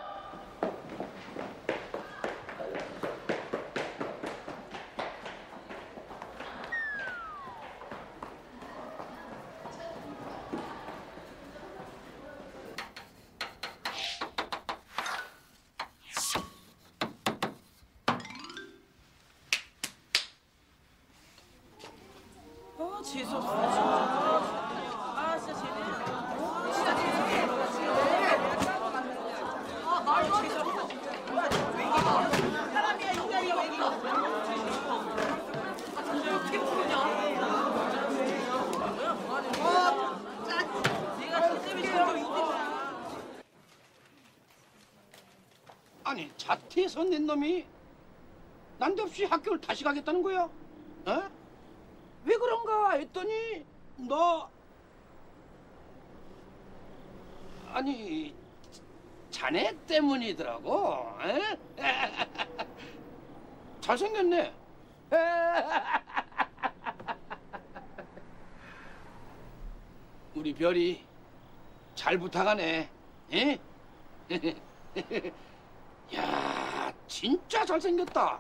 아니, 자퇴해서 낸 놈이 난데없이 학교를 다시 가겠다는 거야? 어? 왜 그런가 했더니 너... 아니, 자네 때문이더라고. 잘생겼네. 우리 별이 잘 부탁하네. 에? 야, 진짜 잘생겼다.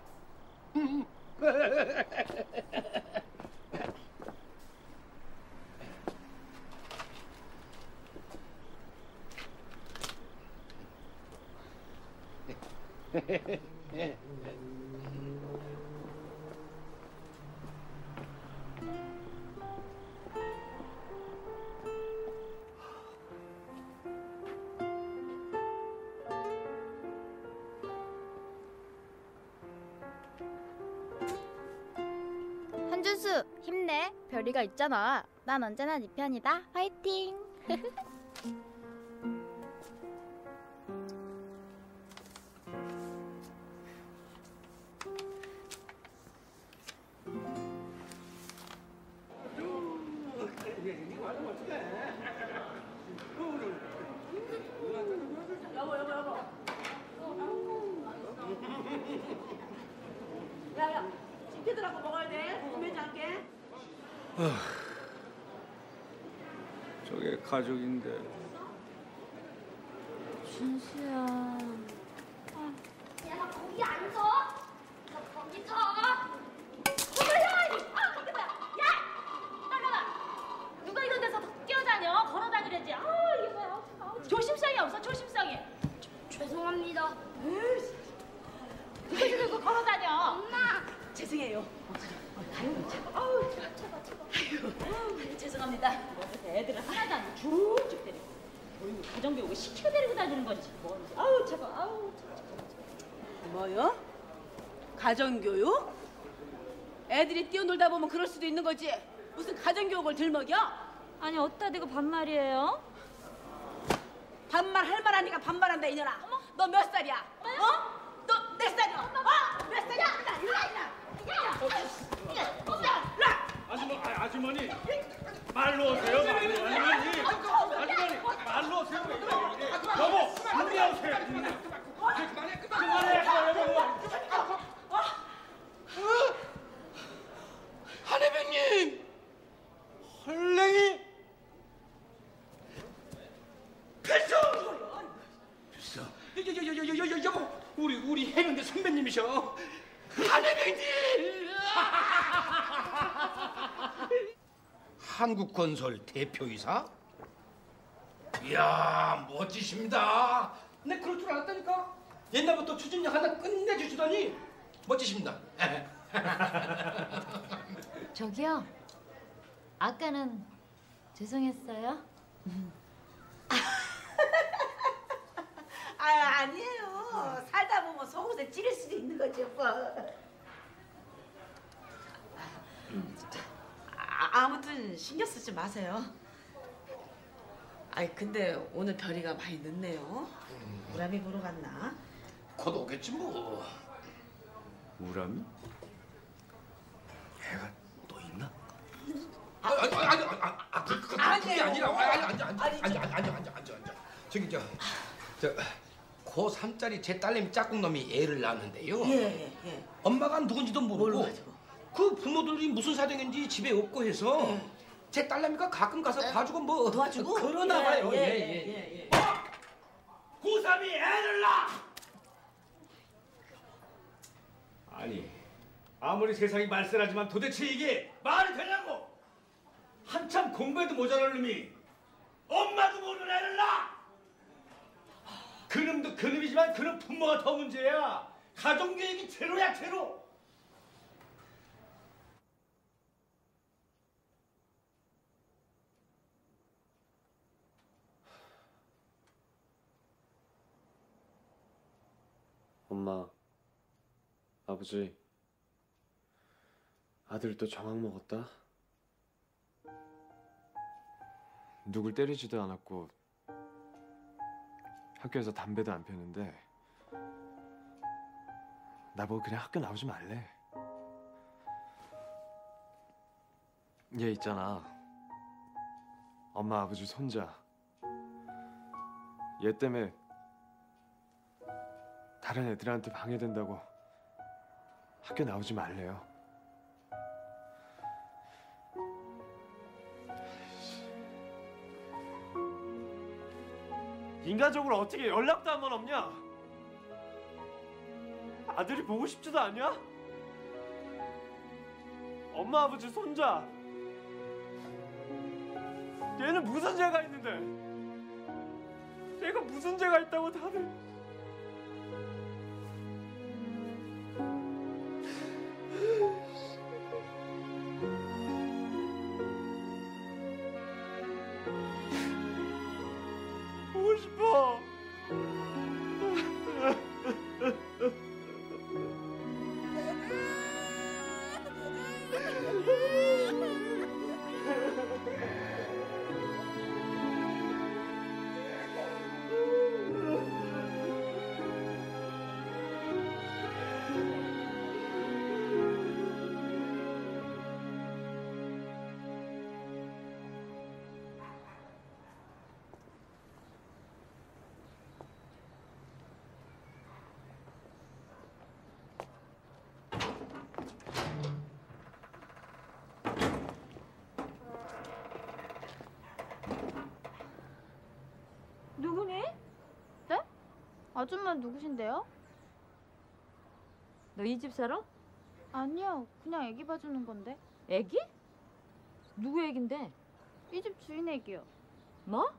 한준수, 힘내. 별이가 있잖아. 난 언제나 네 편이다. 화이팅. 저게 가족인데. 준수야. 야, 나 거기 앉아. 나 거기 서. 어머야! 아, 잠깐만. 야! 따라와. 누가 이런 데서 뛰어다녀? 걸어다니려지. 아, 이게 뭐야? 아, 조심성이 없어, 조심성이. 저, 죄송합니다. 에이, 누가 이러고 걸어다녀? 엄마. 죄송해요. 아유, 차가, 아유, 차가, 차가. 아유. 가정비 오고 시켜 데리고 다니는 거지. 뭐. 아우 차가 아우 차가. 뭐요? 가정교육? 애들이 뛰어놀다 보면 그럴 수도 있는 거지. 무슨 가정교육을 들먹여? 아니 어디다 대고 반말이에요? 반말 할 말 하니까 반말한다 이년아. 너 몇 살이야? 에? 어? 너 몇 살이야? 어? 몇 살이야? 일로 와 일로 와. 야! 아주머, 아, 아주머니 말로 오세요. 아주머니 아주머니 말로 오세요. 여보 안녕히 오세요. 그만해 그만해 여보. 한 회장님 헐랭이 필수 필수 여여여여여 여보 우리 우리 해운대 선배님이셔. 한 회장님. 한국건설 대표이사? 이야 멋지십니다. 네 그럴 줄 알았다니까. 옛날부터 추진력 하나 끝내주시더니 멋지십니다. 저기요 아까는 죄송했어요. 아, 아니에요. 살다 보면 속옷에 찌를 수도 있는 거죠. 아, 아무튼 신경 쓰지 마세요. 아이 근데 오늘 별이가 많이 늦네요. 우람이 보러 갔나? 곧 오겠지 뭐. 우람이? 애가 또 있나? 아니 아니 아니 아니 그게 아니라 아니 아니 아니 아니 아니 아니 아니 저기 저 저 고삼짜리 제 딸내미 짝꿍놈이 애를 낳았는데요. 예 예. 엄마가 누군지도 모르고. 그 부모들이 무슨 사정인지 집에 없고 해서 예. 제 딸내미가 가끔 가서 예. 봐주고 뭐 도와주고 그러나 봐요. 예, 예, 예, 예, 예. 어? 고삼이 애를 낳아! 아니 아무리 세상이 말살하지만 도대체 이게 말이 되냐고! 한참 공부해도 모자랄 놈이 엄마도 모르는 애를 낳아! 그놈도 그놈이지만 그놈 부모가 더 문제야. 가정교육이 제로야 제로! 엄마, 아버지, 아들 또 정학 먹었다? 누굴 때리지도 않았고 학교에서 담배도 안 피웠는데 나보고 그냥 학교 나오지 말래. 얘 있잖아, 엄마, 아버지, 손자. 얘 때문에 다른 애들한테 방해된다고 학교 나오지 말래요. 인간적으로 어떻게 연락도 한 번 없냐? 아들이 보고 싶지도 않냐? 엄마, 아버지, 손자. 얘는 무슨 죄가 있는데? 얘가 무슨 죄가 있다고 다들. 아줌마 누구신데요? 너 이 집 사람? 아니요, 그냥 애기 봐주는 건데. 애기? 누구 애긴데? 이 집 주인 애기요. 뭐?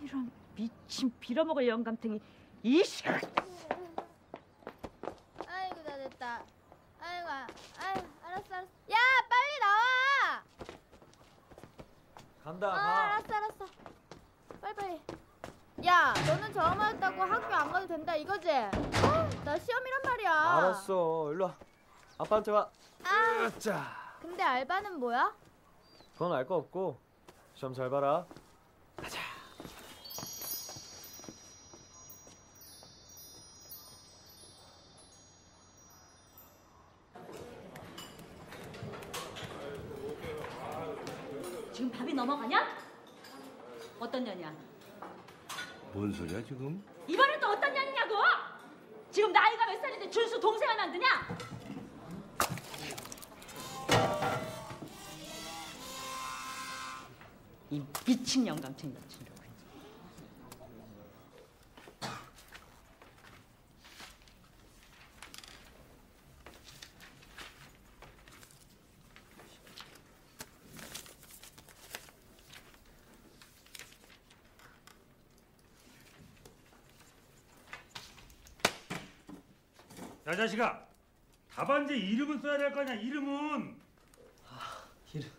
이런 미친 빌어먹을 영감탱이. 이씨! 아이고 다 됐다. 아이고, 아이고 알았어 알았어. 야 빨리 나와! 간다. 아, 가. 알았어 알았어. 빨리빨리. 야, 너는 저항받았다고 학교 안 가도 된다 이거지? 어? 나 시험이란 말이야. 알았어. 일로 와. 아빠한테 와. 아. 으쌰. 근데 알바는 뭐야? 그건 알 거 없고 시험 잘 봐라. 가자. 지금 밥이 넘어가냐? 어떤 년이야? 뭔 소리야 지금? 이번엔 또 어떤 년이냐고? 지금 나이가 몇 살인데 준수 동생 하나 안 드냐? 이 미친 영감탱이 같은 놈. 야, 자식아, 답안지에 이름은 써야 될 거 아니야, 이름은. 아, 이름.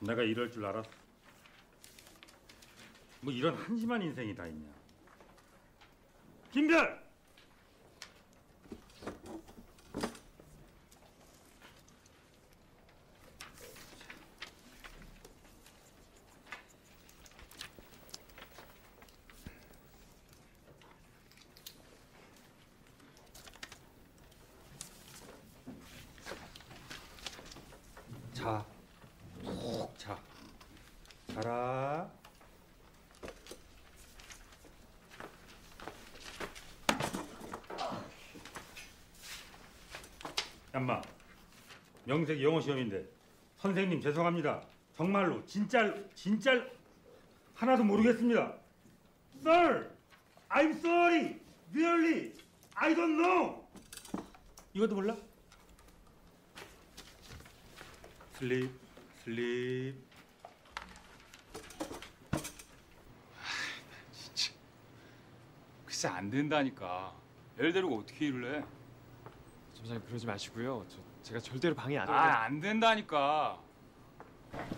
내가 이럴 줄 알았어. 뭐 이런 한심한 인생이 다 있냐. 김별! 자, 푹 자, 자라. 엄마, 명색 영어 시험인데 선생님 죄송합니다. 정말로 진짜 진짜 하나도 모르겠습니다. Sir, I'm sorry. Really, I don't know. 이것도 몰라? 슬립, 슬립. 아, 진짜. 글쎄 안 된다니까. 애를 데리고 어떻게 일을 해? 점장님 그러지 마시고요. 저, 제가 절대로 방해 안 해요. 아, 안 된다니까.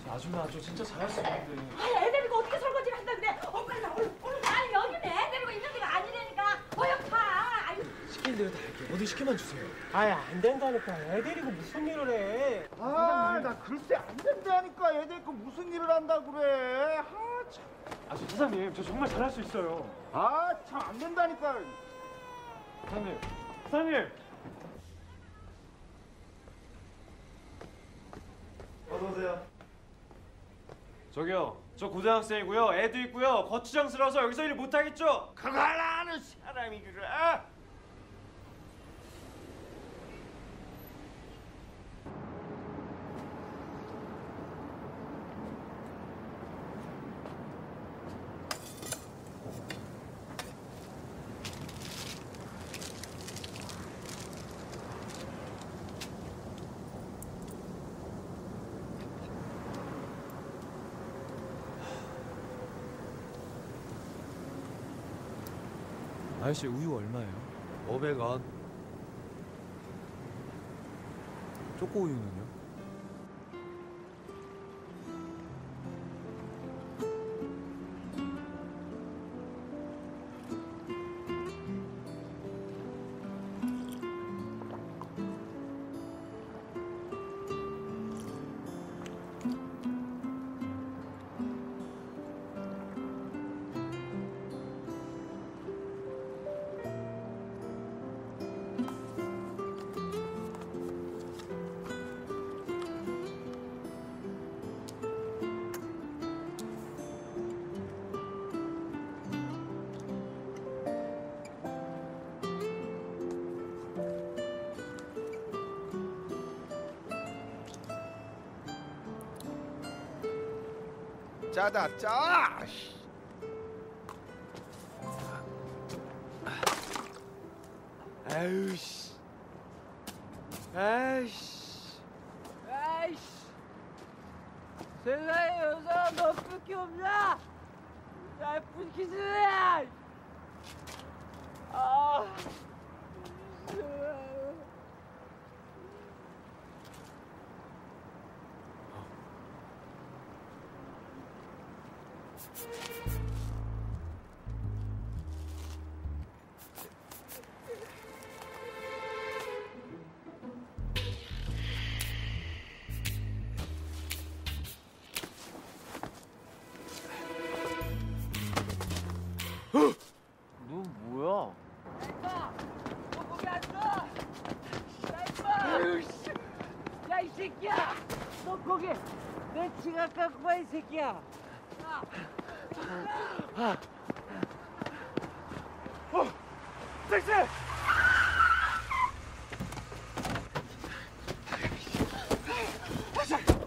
저 아줌마 저 진짜 잘할 수 있는데. 아, 애 데리고 어떻게 설거지를 한다는데? 어, 빨리 나, 얼른, 얼른 나. 아니, 여기네. 애 데리고 있는 데가 아니라니까. 어여, 가. 아유. 시킨 대로 다 할게요. 어디 시키면 주세요. 아예 안 된다니까. 애 데리고 무슨 일을 해? 아, 나 글쎄 안 된다니까. 애들 그 무슨 일을 한다고 그래. 아, 참. 아, 저 사장님, 저 정말 잘할 수 있어요. 아, 참 안 된다니까. 사장님, 사장님. 어서 오세요. 저기요, 저 고등학생이고요. 애도 있고요. 거추장스러워서 여기서 일 못 하겠죠? 그걸 아는 사람이 그래. 아저씨 우유 얼마예요? 오백 원. 초코 우유는요? 짜다 짜! 아유씨, 아이씨, 아이씨. 세상에 여자가 너밖에 없냐? 나쁜 기술이야. 아. 새끼야. 아. 아. 어. 택시.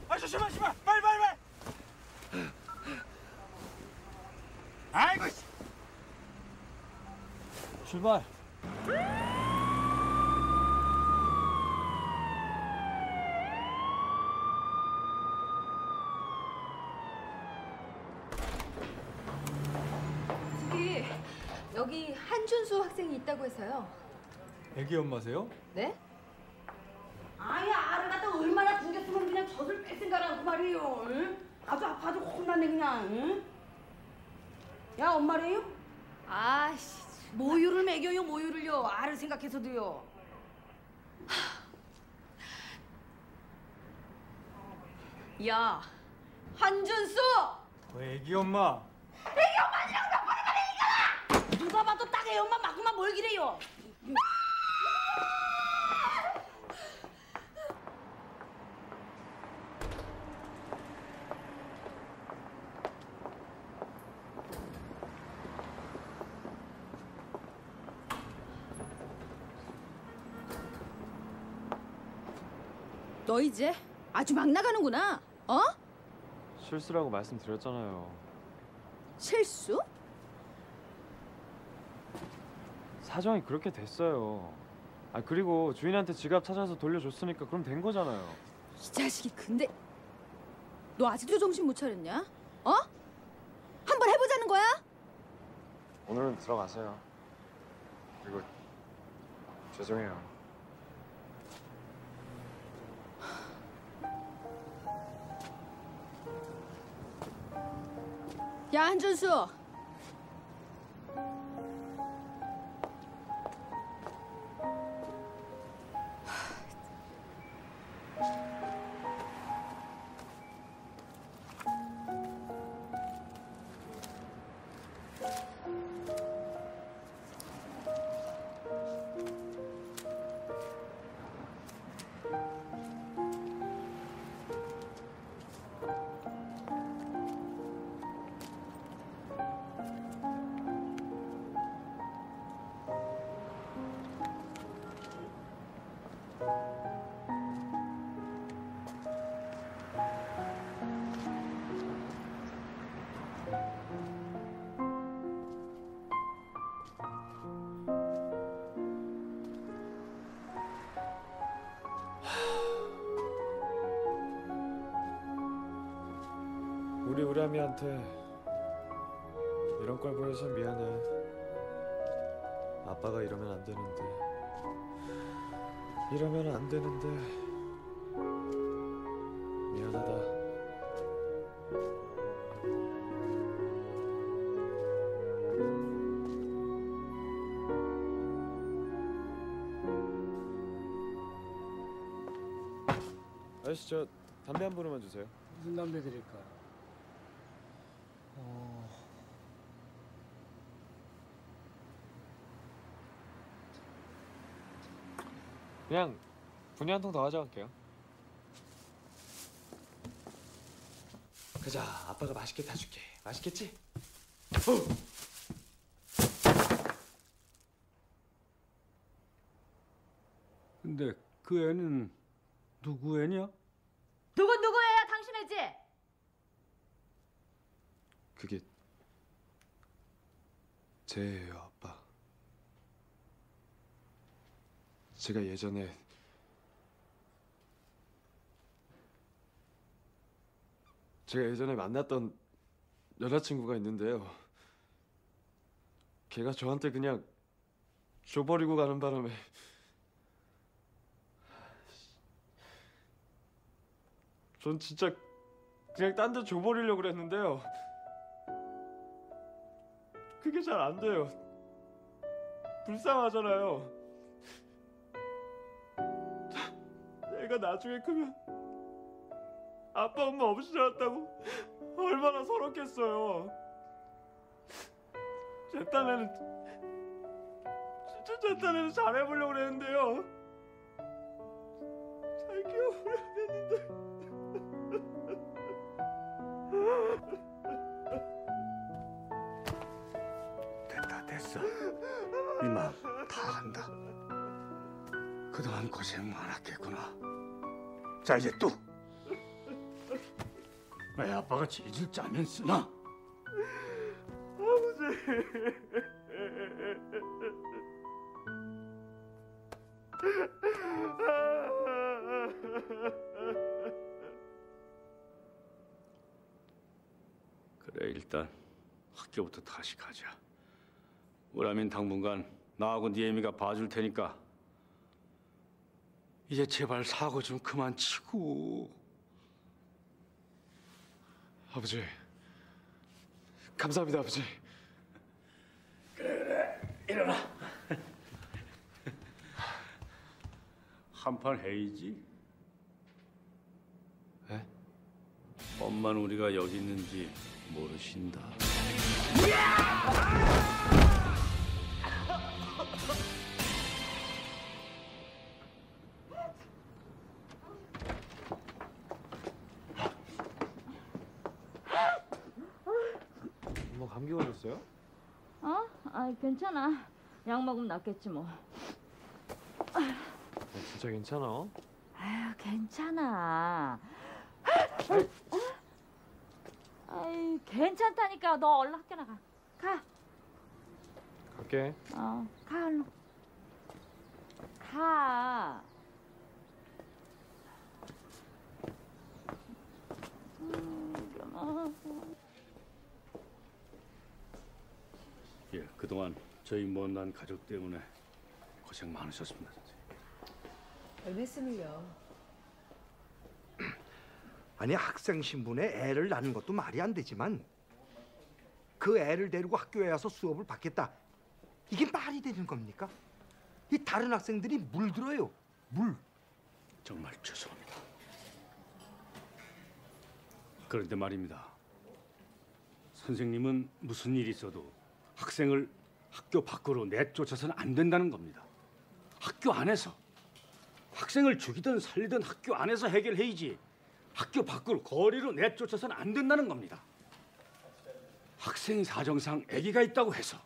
아이씨, 씨발, 씨발. 빨리, 빨리, 빨리. 아이고. 출발. 여기 한준수 학생이 있다고 해서요. 애기 엄마세요? 네? 아예 아름다도 얼마나 붕괴스러운 그냥 젖을 뺄 생각하고 말이에요. 응? 아주 아파도 혼나네 그냥. 응? 야 엄마래요? 아씨 모유를 먹여요 모유를요. 알을 생각해서도요. 야 한준수! 너 애기 엄마! 애기 엄마라고 나 버리면 애기잖아! 누가 봐도 딱 애 엄마 막그만 몰기래요. 너 이제 아주 막 나가는구나, 어? 실수라고 말씀드렸잖아요. 실수? 사정이 그렇게 됐어요. 아 그리고 주인한테 지갑 찾아서 돌려줬으니까 그럼 된 거잖아요. 이 자식이 근데 너 아직도 정신 못 차렸냐? 어? 한번 해보자는 거야? 오늘은 들어가세요. 그리고 죄송해요. 야 한준수. 우리 우람이한테 이런 걸 보내서 미안해. 아빠가 이러면 안 되는데. 이러면 안 되는데. 미안하다. 아저씨 저 담배 한 부루만 주세요. 무슨 담배 드릴까요? 그냥 분유 한 통 더 가져갈게요. 가자. 아빠가 맛있게 타줄게. 맛있겠지? 어! 근데 그 애는 누구 애냐? 누구 누구 애야? 당신 애지? 그게 제 애예요, 아빠. 제가 예전에 제가 예전에 만났던 여자친구가 있는데요. 걔가 저한테 그냥 줘버리고 가는 바람에 전 진짜 그냥 딴 데 줘버리려고 그랬는데요. 그게 잘 안 돼요. 불쌍하잖아요. 내가 나중에 크면 아빠 엄마 없이 자랐다고 얼마나 서럽겠어요. 제 딴에는 진짜 제 딴에는 잘해보려고 그랬는데요. 잘 키워보려고 했는데. 됐다 됐어. 네 마음 다 안다. 그동안 고생 많았겠구나. 자 이제 뚝. 왜 아빠가 질질 짜면 쓰나? 아버지. 그래 일단 학교부터 다시 가자. 우라민 당분간 나하고 네 애미가 봐줄 테니까 이제 제발 사고 좀 그만 치고. 아버지 감사합니다. 아버지. 그래 그래 일어나. 한판 해이지? 에? 엄만 우리가 여기 있는지 모르신다. 엄마 감기 걸렸어요? 어? 아 괜찮아. 약 먹으면 낫겠지 뭐. 진짜 괜찮아? 아유 괜찮아. 아이 괜찮다니까. 너 얼른 학교 나가. 가. 갈게. 어, 가 얼른. 가. 음, 예, 그동안 저희 못난 가족 때문에 고생 많으셨습니다, 선생님. 왜 말씀을요? 아니 학생 신분에 애를 낳는 것도 말이 안 되지만 그 애를 데리고 학교에 와서 수업을 받겠다. 이게 말이 되는 겁니까? 이 다른 학생들이 물들어요. 물. 정말 죄송합니다. 그런데 말입니다. 선생님은 무슨 일이 있어도 학생을 학교 밖으로 내쫓아서는 안 된다는 겁니다. 학교 안에서. 학생을 죽이든 살리든 학교 안에서 해결해야지. 학교 밖으로 거리로 내쫓아서는 안 된다는 겁니다. 학생 사정상 아기가 있다고 해서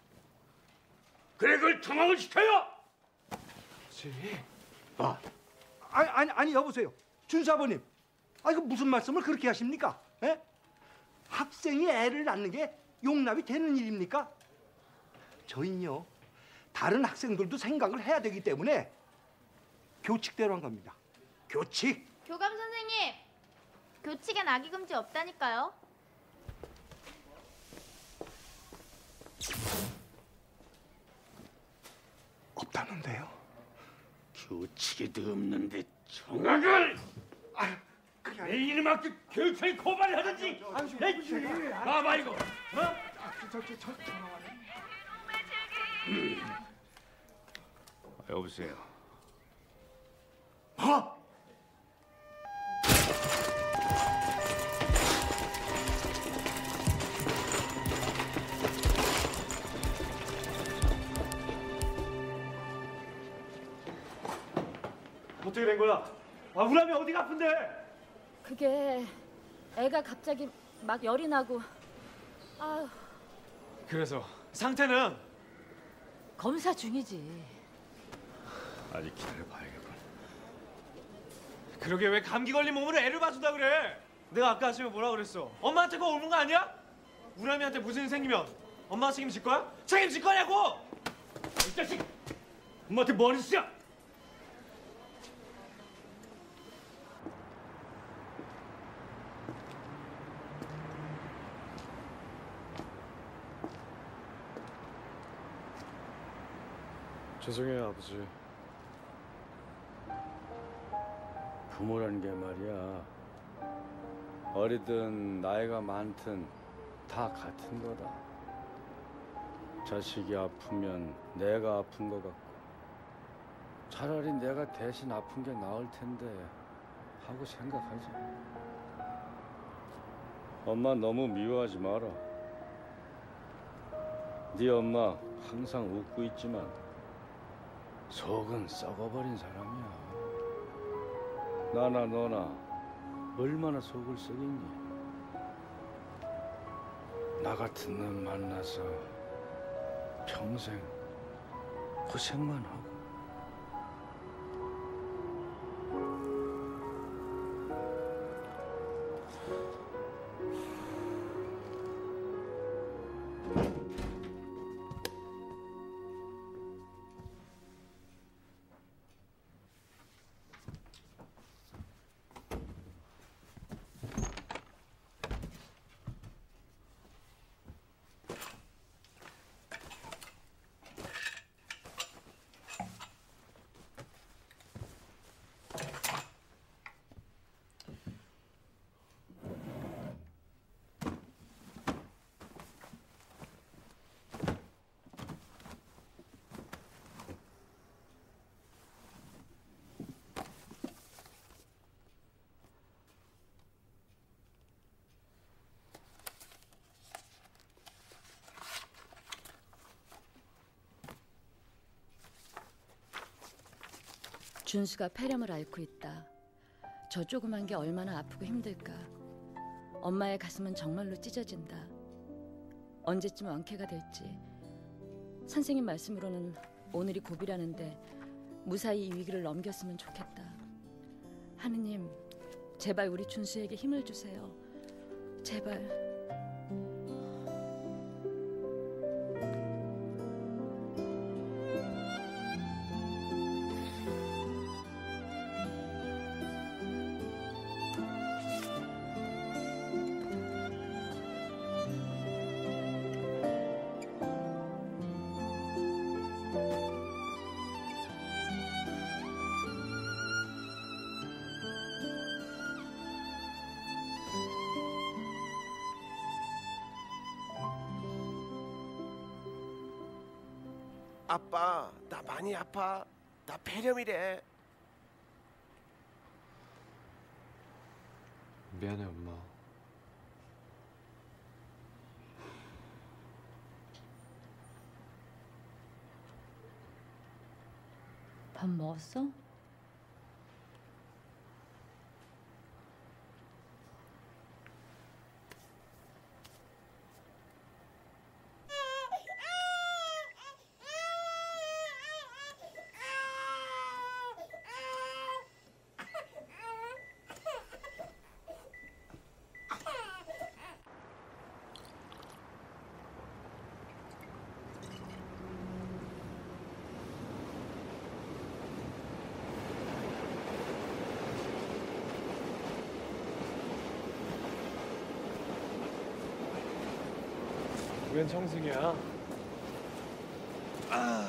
그래 그걸 정황을 시켜요. 아버지. 아, 아니 아니 아니 여보세요, 준수 아버님. 아 이거 무슨 말씀을 그렇게 하십니까? 에? 학생이 애를 낳는 게 용납이 되는 일입니까? 저희는요 다른 학생들도 생각을 해야 되기 때문에 교칙대로 한 겁니다. 교칙. 교감 선생님. 교칙엔 아기 금지 없다니까요. 없다는데요. 교칙에도 없는데 정학을! 아유, 그냥... 내 이름 학교 교육청에 고발을 하든지! 내 봐봐 이거! 어? 음. 여보세요. 어? 어떻게 된 거야? 아, 우람이 어디가 아픈데? 그게 애가 갑자기 막 열이 나고. 아휴. 그래서 상태는? 검사 중이지. 아직 기다려봐야겠군. 그러게 왜 감기 걸린 몸으로 애를 봐준다 그래? 내가 아까 아침에 뭐라 그랬어? 엄마한테 그거 옮은 거 아니야? 우람이한테 무슨 일 생기면 엄마가 책임질 거야? 책임질 거냐고! 이 자식! 엄마한테 뭐 하는 짓이야? 죄송해요, 아버지. 부모라는 게 말이야. 어리든 나이가 많든 다 같은 거다. 자식이 아프면 내가 아픈 것 같고 차라리 내가 대신 아픈 게 나을 텐데 하고 생각하지. 엄마 너무 미워하지 마라. 네 엄마 항상 웃고 있지만 속은 썩어버린 사람이야. 나나 너나 얼마나 속을 썩이니. 나 같은 놈 만나서 평생 고생만 하고. 준수가 폐렴을 앓고 있다. 저 조그만 게 얼마나 아프고 힘들까. 엄마의 가슴은 정말로 찢어진다. 언제쯤 완쾌가 될지. 선생님 말씀으로는 오늘이 고비라는데 무사히 이 위기를 넘겼으면 좋겠다. 하느님, 제발 우리 준수에게 힘을 주세요. 제발. 아빠, 나 많이 아파. 나 폐렴이래. 미안해, 엄마. 밥 먹었어? 웬 청승이야? 아.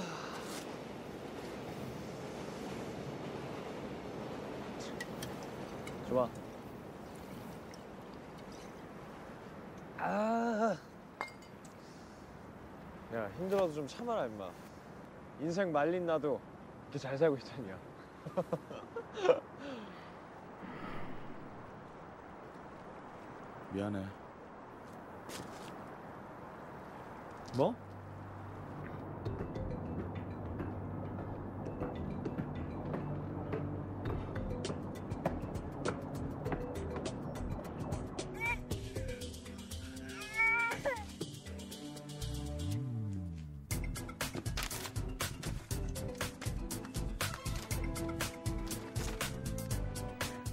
좋아. 아. 야, 힘들어도 좀 참아라, 임마. 인생 말린 나도 이렇게 잘 살고 있다니야. 미안해. 뭐?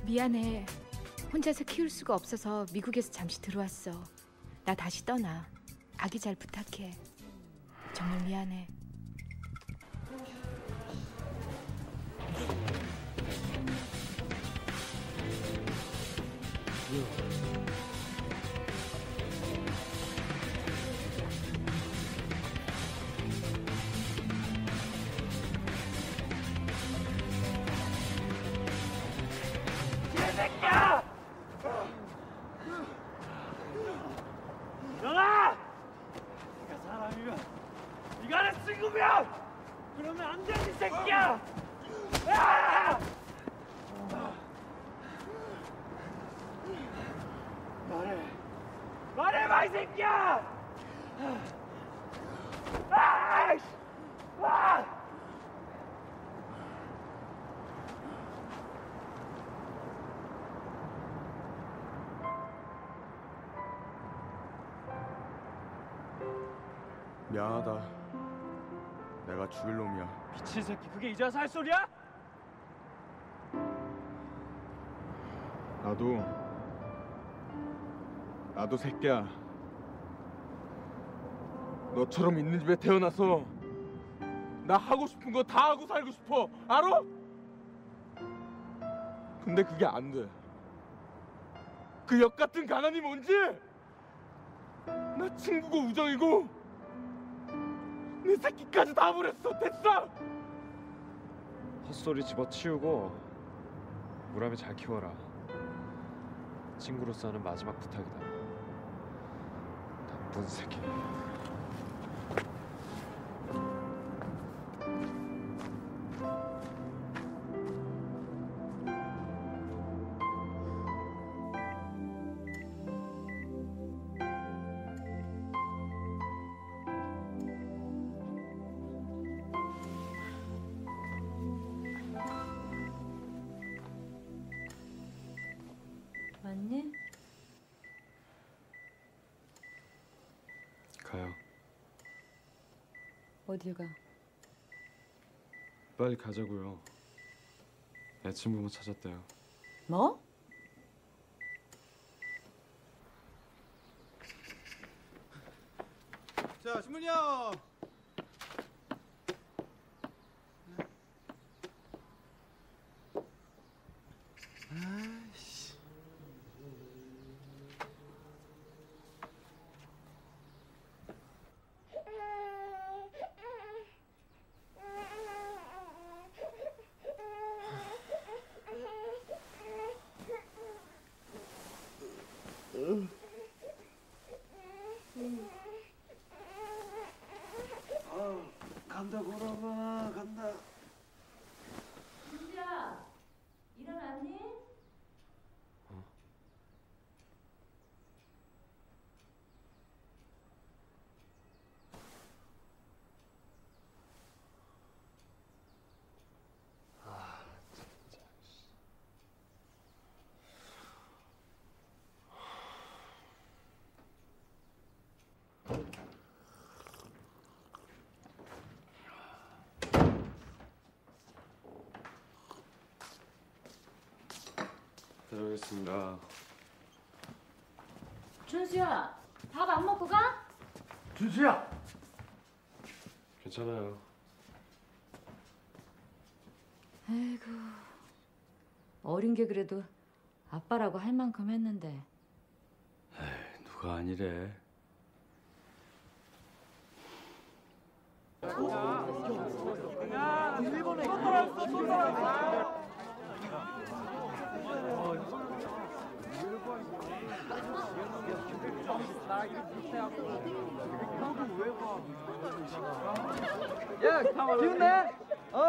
미안해. 혼자서 키울 수가 없어서 미국에서 잠시 들어왔어. 나 다시 떠나. 아기 잘 부탁해. 정말 미안해. 친구면 그러면 안 돼, 이 새끼야! 아! 말해, 말해, 마, 이 새끼야! 아! 아! 미안하다. 내가 죽일 놈이야. 미친 새끼, 그게 이제서 할 소리야? 나도 나도 새끼야. 너처럼 있는 집에 태어나서 나 하고 싶은 거 다 하고 살고 싶어. 알아? 근데 그게 안 돼. 그 역 같은 가난이 뭔지 나 친구고 우정이고 내 새끼까지 다 버렸어! 됐어! 헛소리 집어치우고 무람이 잘 키워라. 친구로서 하는 마지막 부탁이다. 나쁜 새끼. 어딜 가? 빨리 가자고요. 애친 부모 찾았대요. 뭐? 자, 신문이요. 아이씨. 들어오겠습니다. 준수야, 밥 안 먹고 가? 준수야! 괜찮아요. 아이고, 어린 게 그래도 아빠라고 할 만큼 했는데. 에이, 누가 아니래. 일본에 돌아왔어, 돌아왔어. 야, 기운내? 어?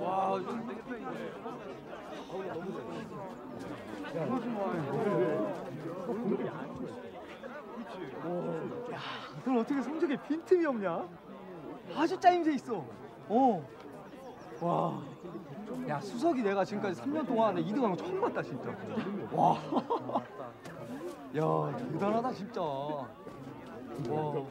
와, 그럼 어떻게 성적에 빈틈이 없냐? 아주 짜임새 있어. 어. 와, 야, 수석이 내가 지금까지 삼 년 동안 이 등 한 거 처음 봤다 진짜. 와, 야, 대단하다 진짜. 와,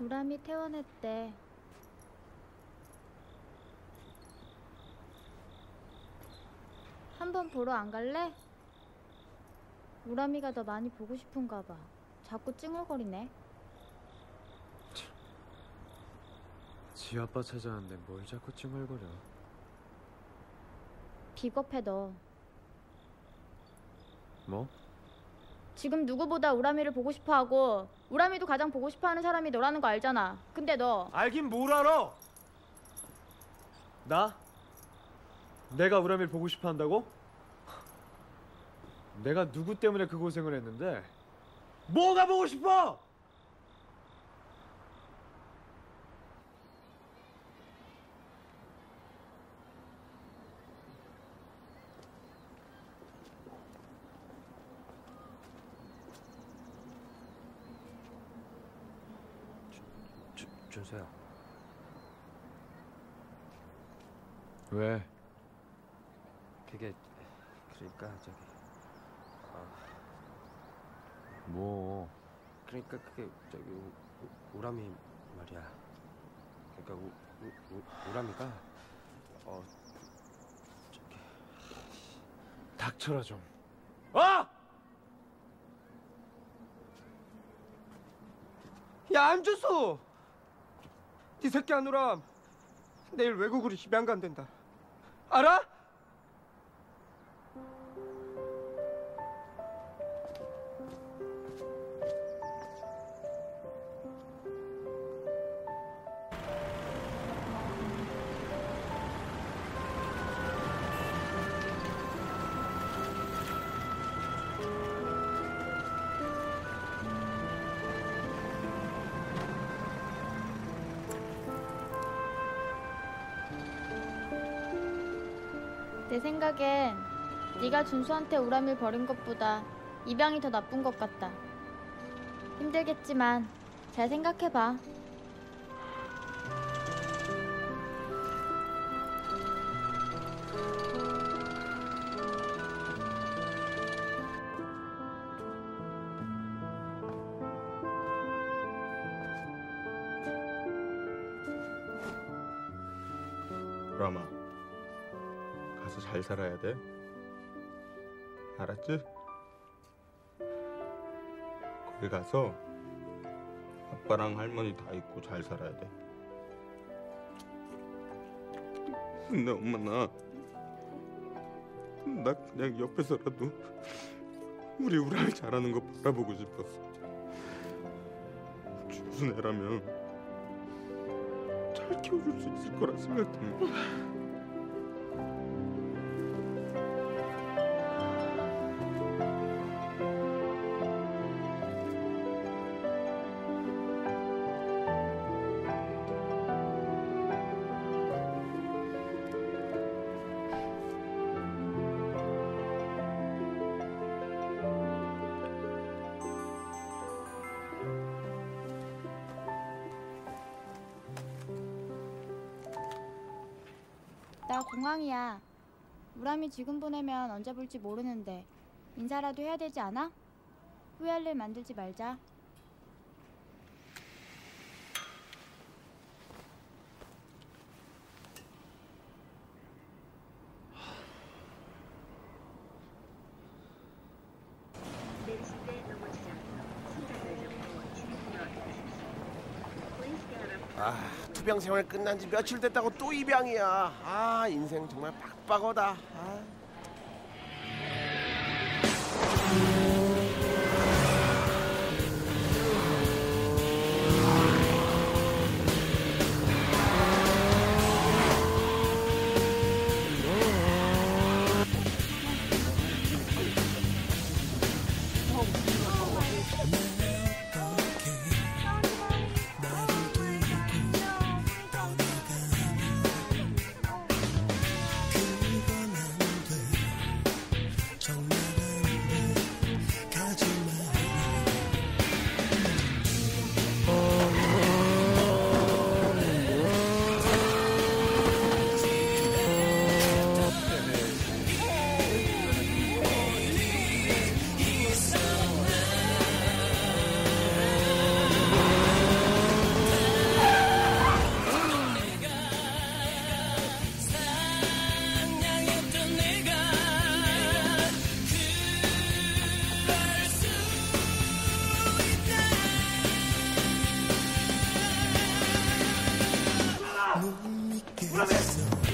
우람이 퇴원했대. 한번 보러 안 갈래? 우람이가 너 많이 보고 싶은가 봐. 자꾸 찡얼거리네. 지 아빠 찾아왔는데 뭘 자꾸 찡얼거려. 비겁해 너. 뭐? 지금 누구보다 우람이를 보고 싶어하고 우람이도 가장 보고 싶어하는 사람이 너라는 거 알잖아. 근데 너 알긴 뭘 알아! 나? 내가 우람이를 보고 싶어한다고? 내가 누구 때문에 그 고생을 했는데 뭐가 보고 싶어! 준수야. 왜? 그게 그러니까 저기 어... 뭐? 그러니까 그게 저기 우, 우, 우람이 말이야. 그러니까 우, 우, 우, 우람이가 어 저기 닥쳐라 좀. 어! 야 안준수! 이 새끼 안우람 내일 외국으로 입양 간댄다. 알아? 내 생각엔 네가 준수한테 우람을 버린 것보다 입양이 더 나쁜 것 같다. 힘들겠지만 잘 생각해봐. 우람아 가서 잘 살아야 돼. 알았지? 거기 가서 아빠랑 할머니 다 있고 잘 살아야 돼. 근데 엄마 나, 나 그냥 옆에서라도 우리 우람이 잘하는 거 바라보고 싶었어. 준수 애라면 잘 키워줄 수 있을 거라 생각합니다. 나 공항이야. 우람이 지금 보내면 언제 볼지 모르는데 인사라도 해야 되지 않아? 후회할 일 만들지 말자. 아, 투병 생활 끝난 지 며칠 됐다고 또 입양이야. 아, 인생 정말 빡빡하다. 아.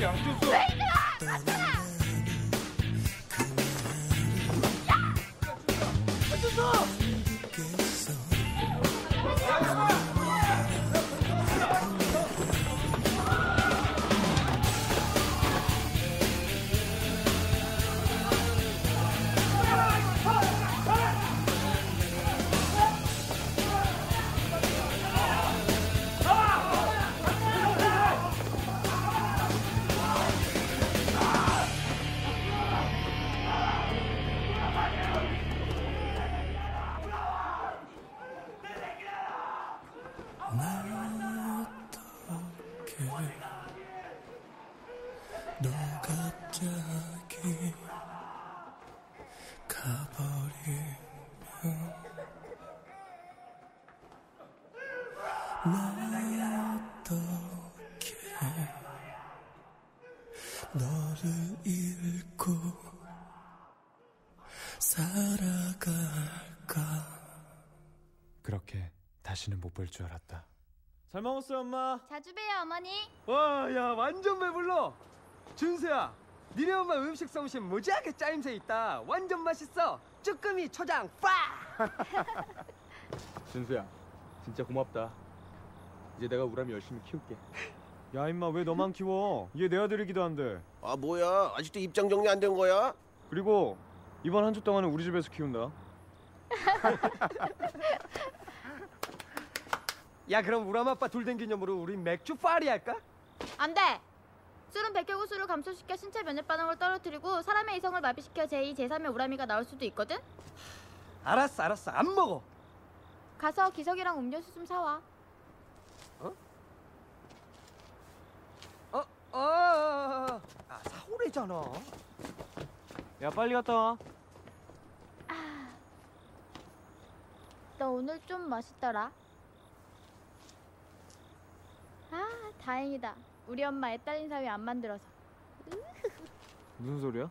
야, 준수. 준수. 너 갑자기 가버리면 나 어떻게 너를 잃고 살아갈까. 그렇게 다시는 못 볼 줄 알았다. 잘 먹었어, 엄마. 자주 봬요, 어머니. 와, 야, 완전 배불러. 준수야, 니네 엄마 음식 솜씨 무지하게 짜임새 있다. 완전 맛있어. 쭈꾸미 초장 파. 준수야, 진짜 고맙다. 이제 내가 우람이 열심히 키울게. 야, 임마, 왜 너만 키워? 얘 내 아들이기도 한데. 아, 뭐야, 아직도 입장 정리 안 된 거야? 그리고 이번 한 주 동안은 우리 집에서 키운다. 야, 그럼 우람 아빠 둘된 기념으로 우리 맥주 파리 할까? 안 돼! 술은 백혈구 수를 감소시켜 신체 면역 반응을 떨어뜨리고 사람의 이성을 마비시켜 제이, 제삼의 우람이가 나올 수도 있거든? 알았어, 알았어. 안 먹어. 가서 기석이랑 음료수 좀 사와. 어? 어? 어? 아, 사오래잖아. 야, 빨리 갔다 와. 아, 나 오늘 좀 맛있더라. 아, 다행이다. 우리 엄마 애 딸린 사위 안 만들어서. 무슨 소리야?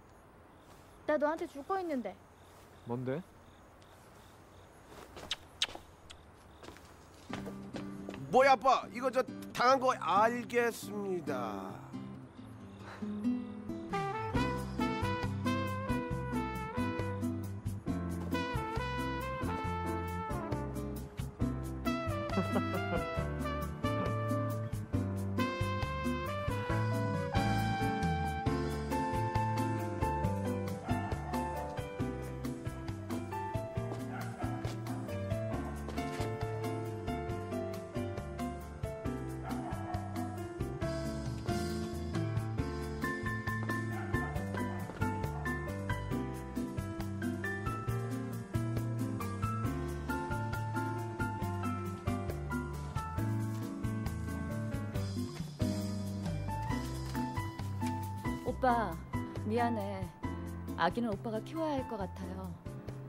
나 너한테 줄 거 있는데. 뭔데? 뭐야, 아빠, 이거 저 당한 거 알겠습니다. 오빠, 미안해. 아기는 오빠가 키워야 할 것 같아요.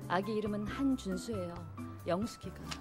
아기 이름은 한준수예요. 영숙이가.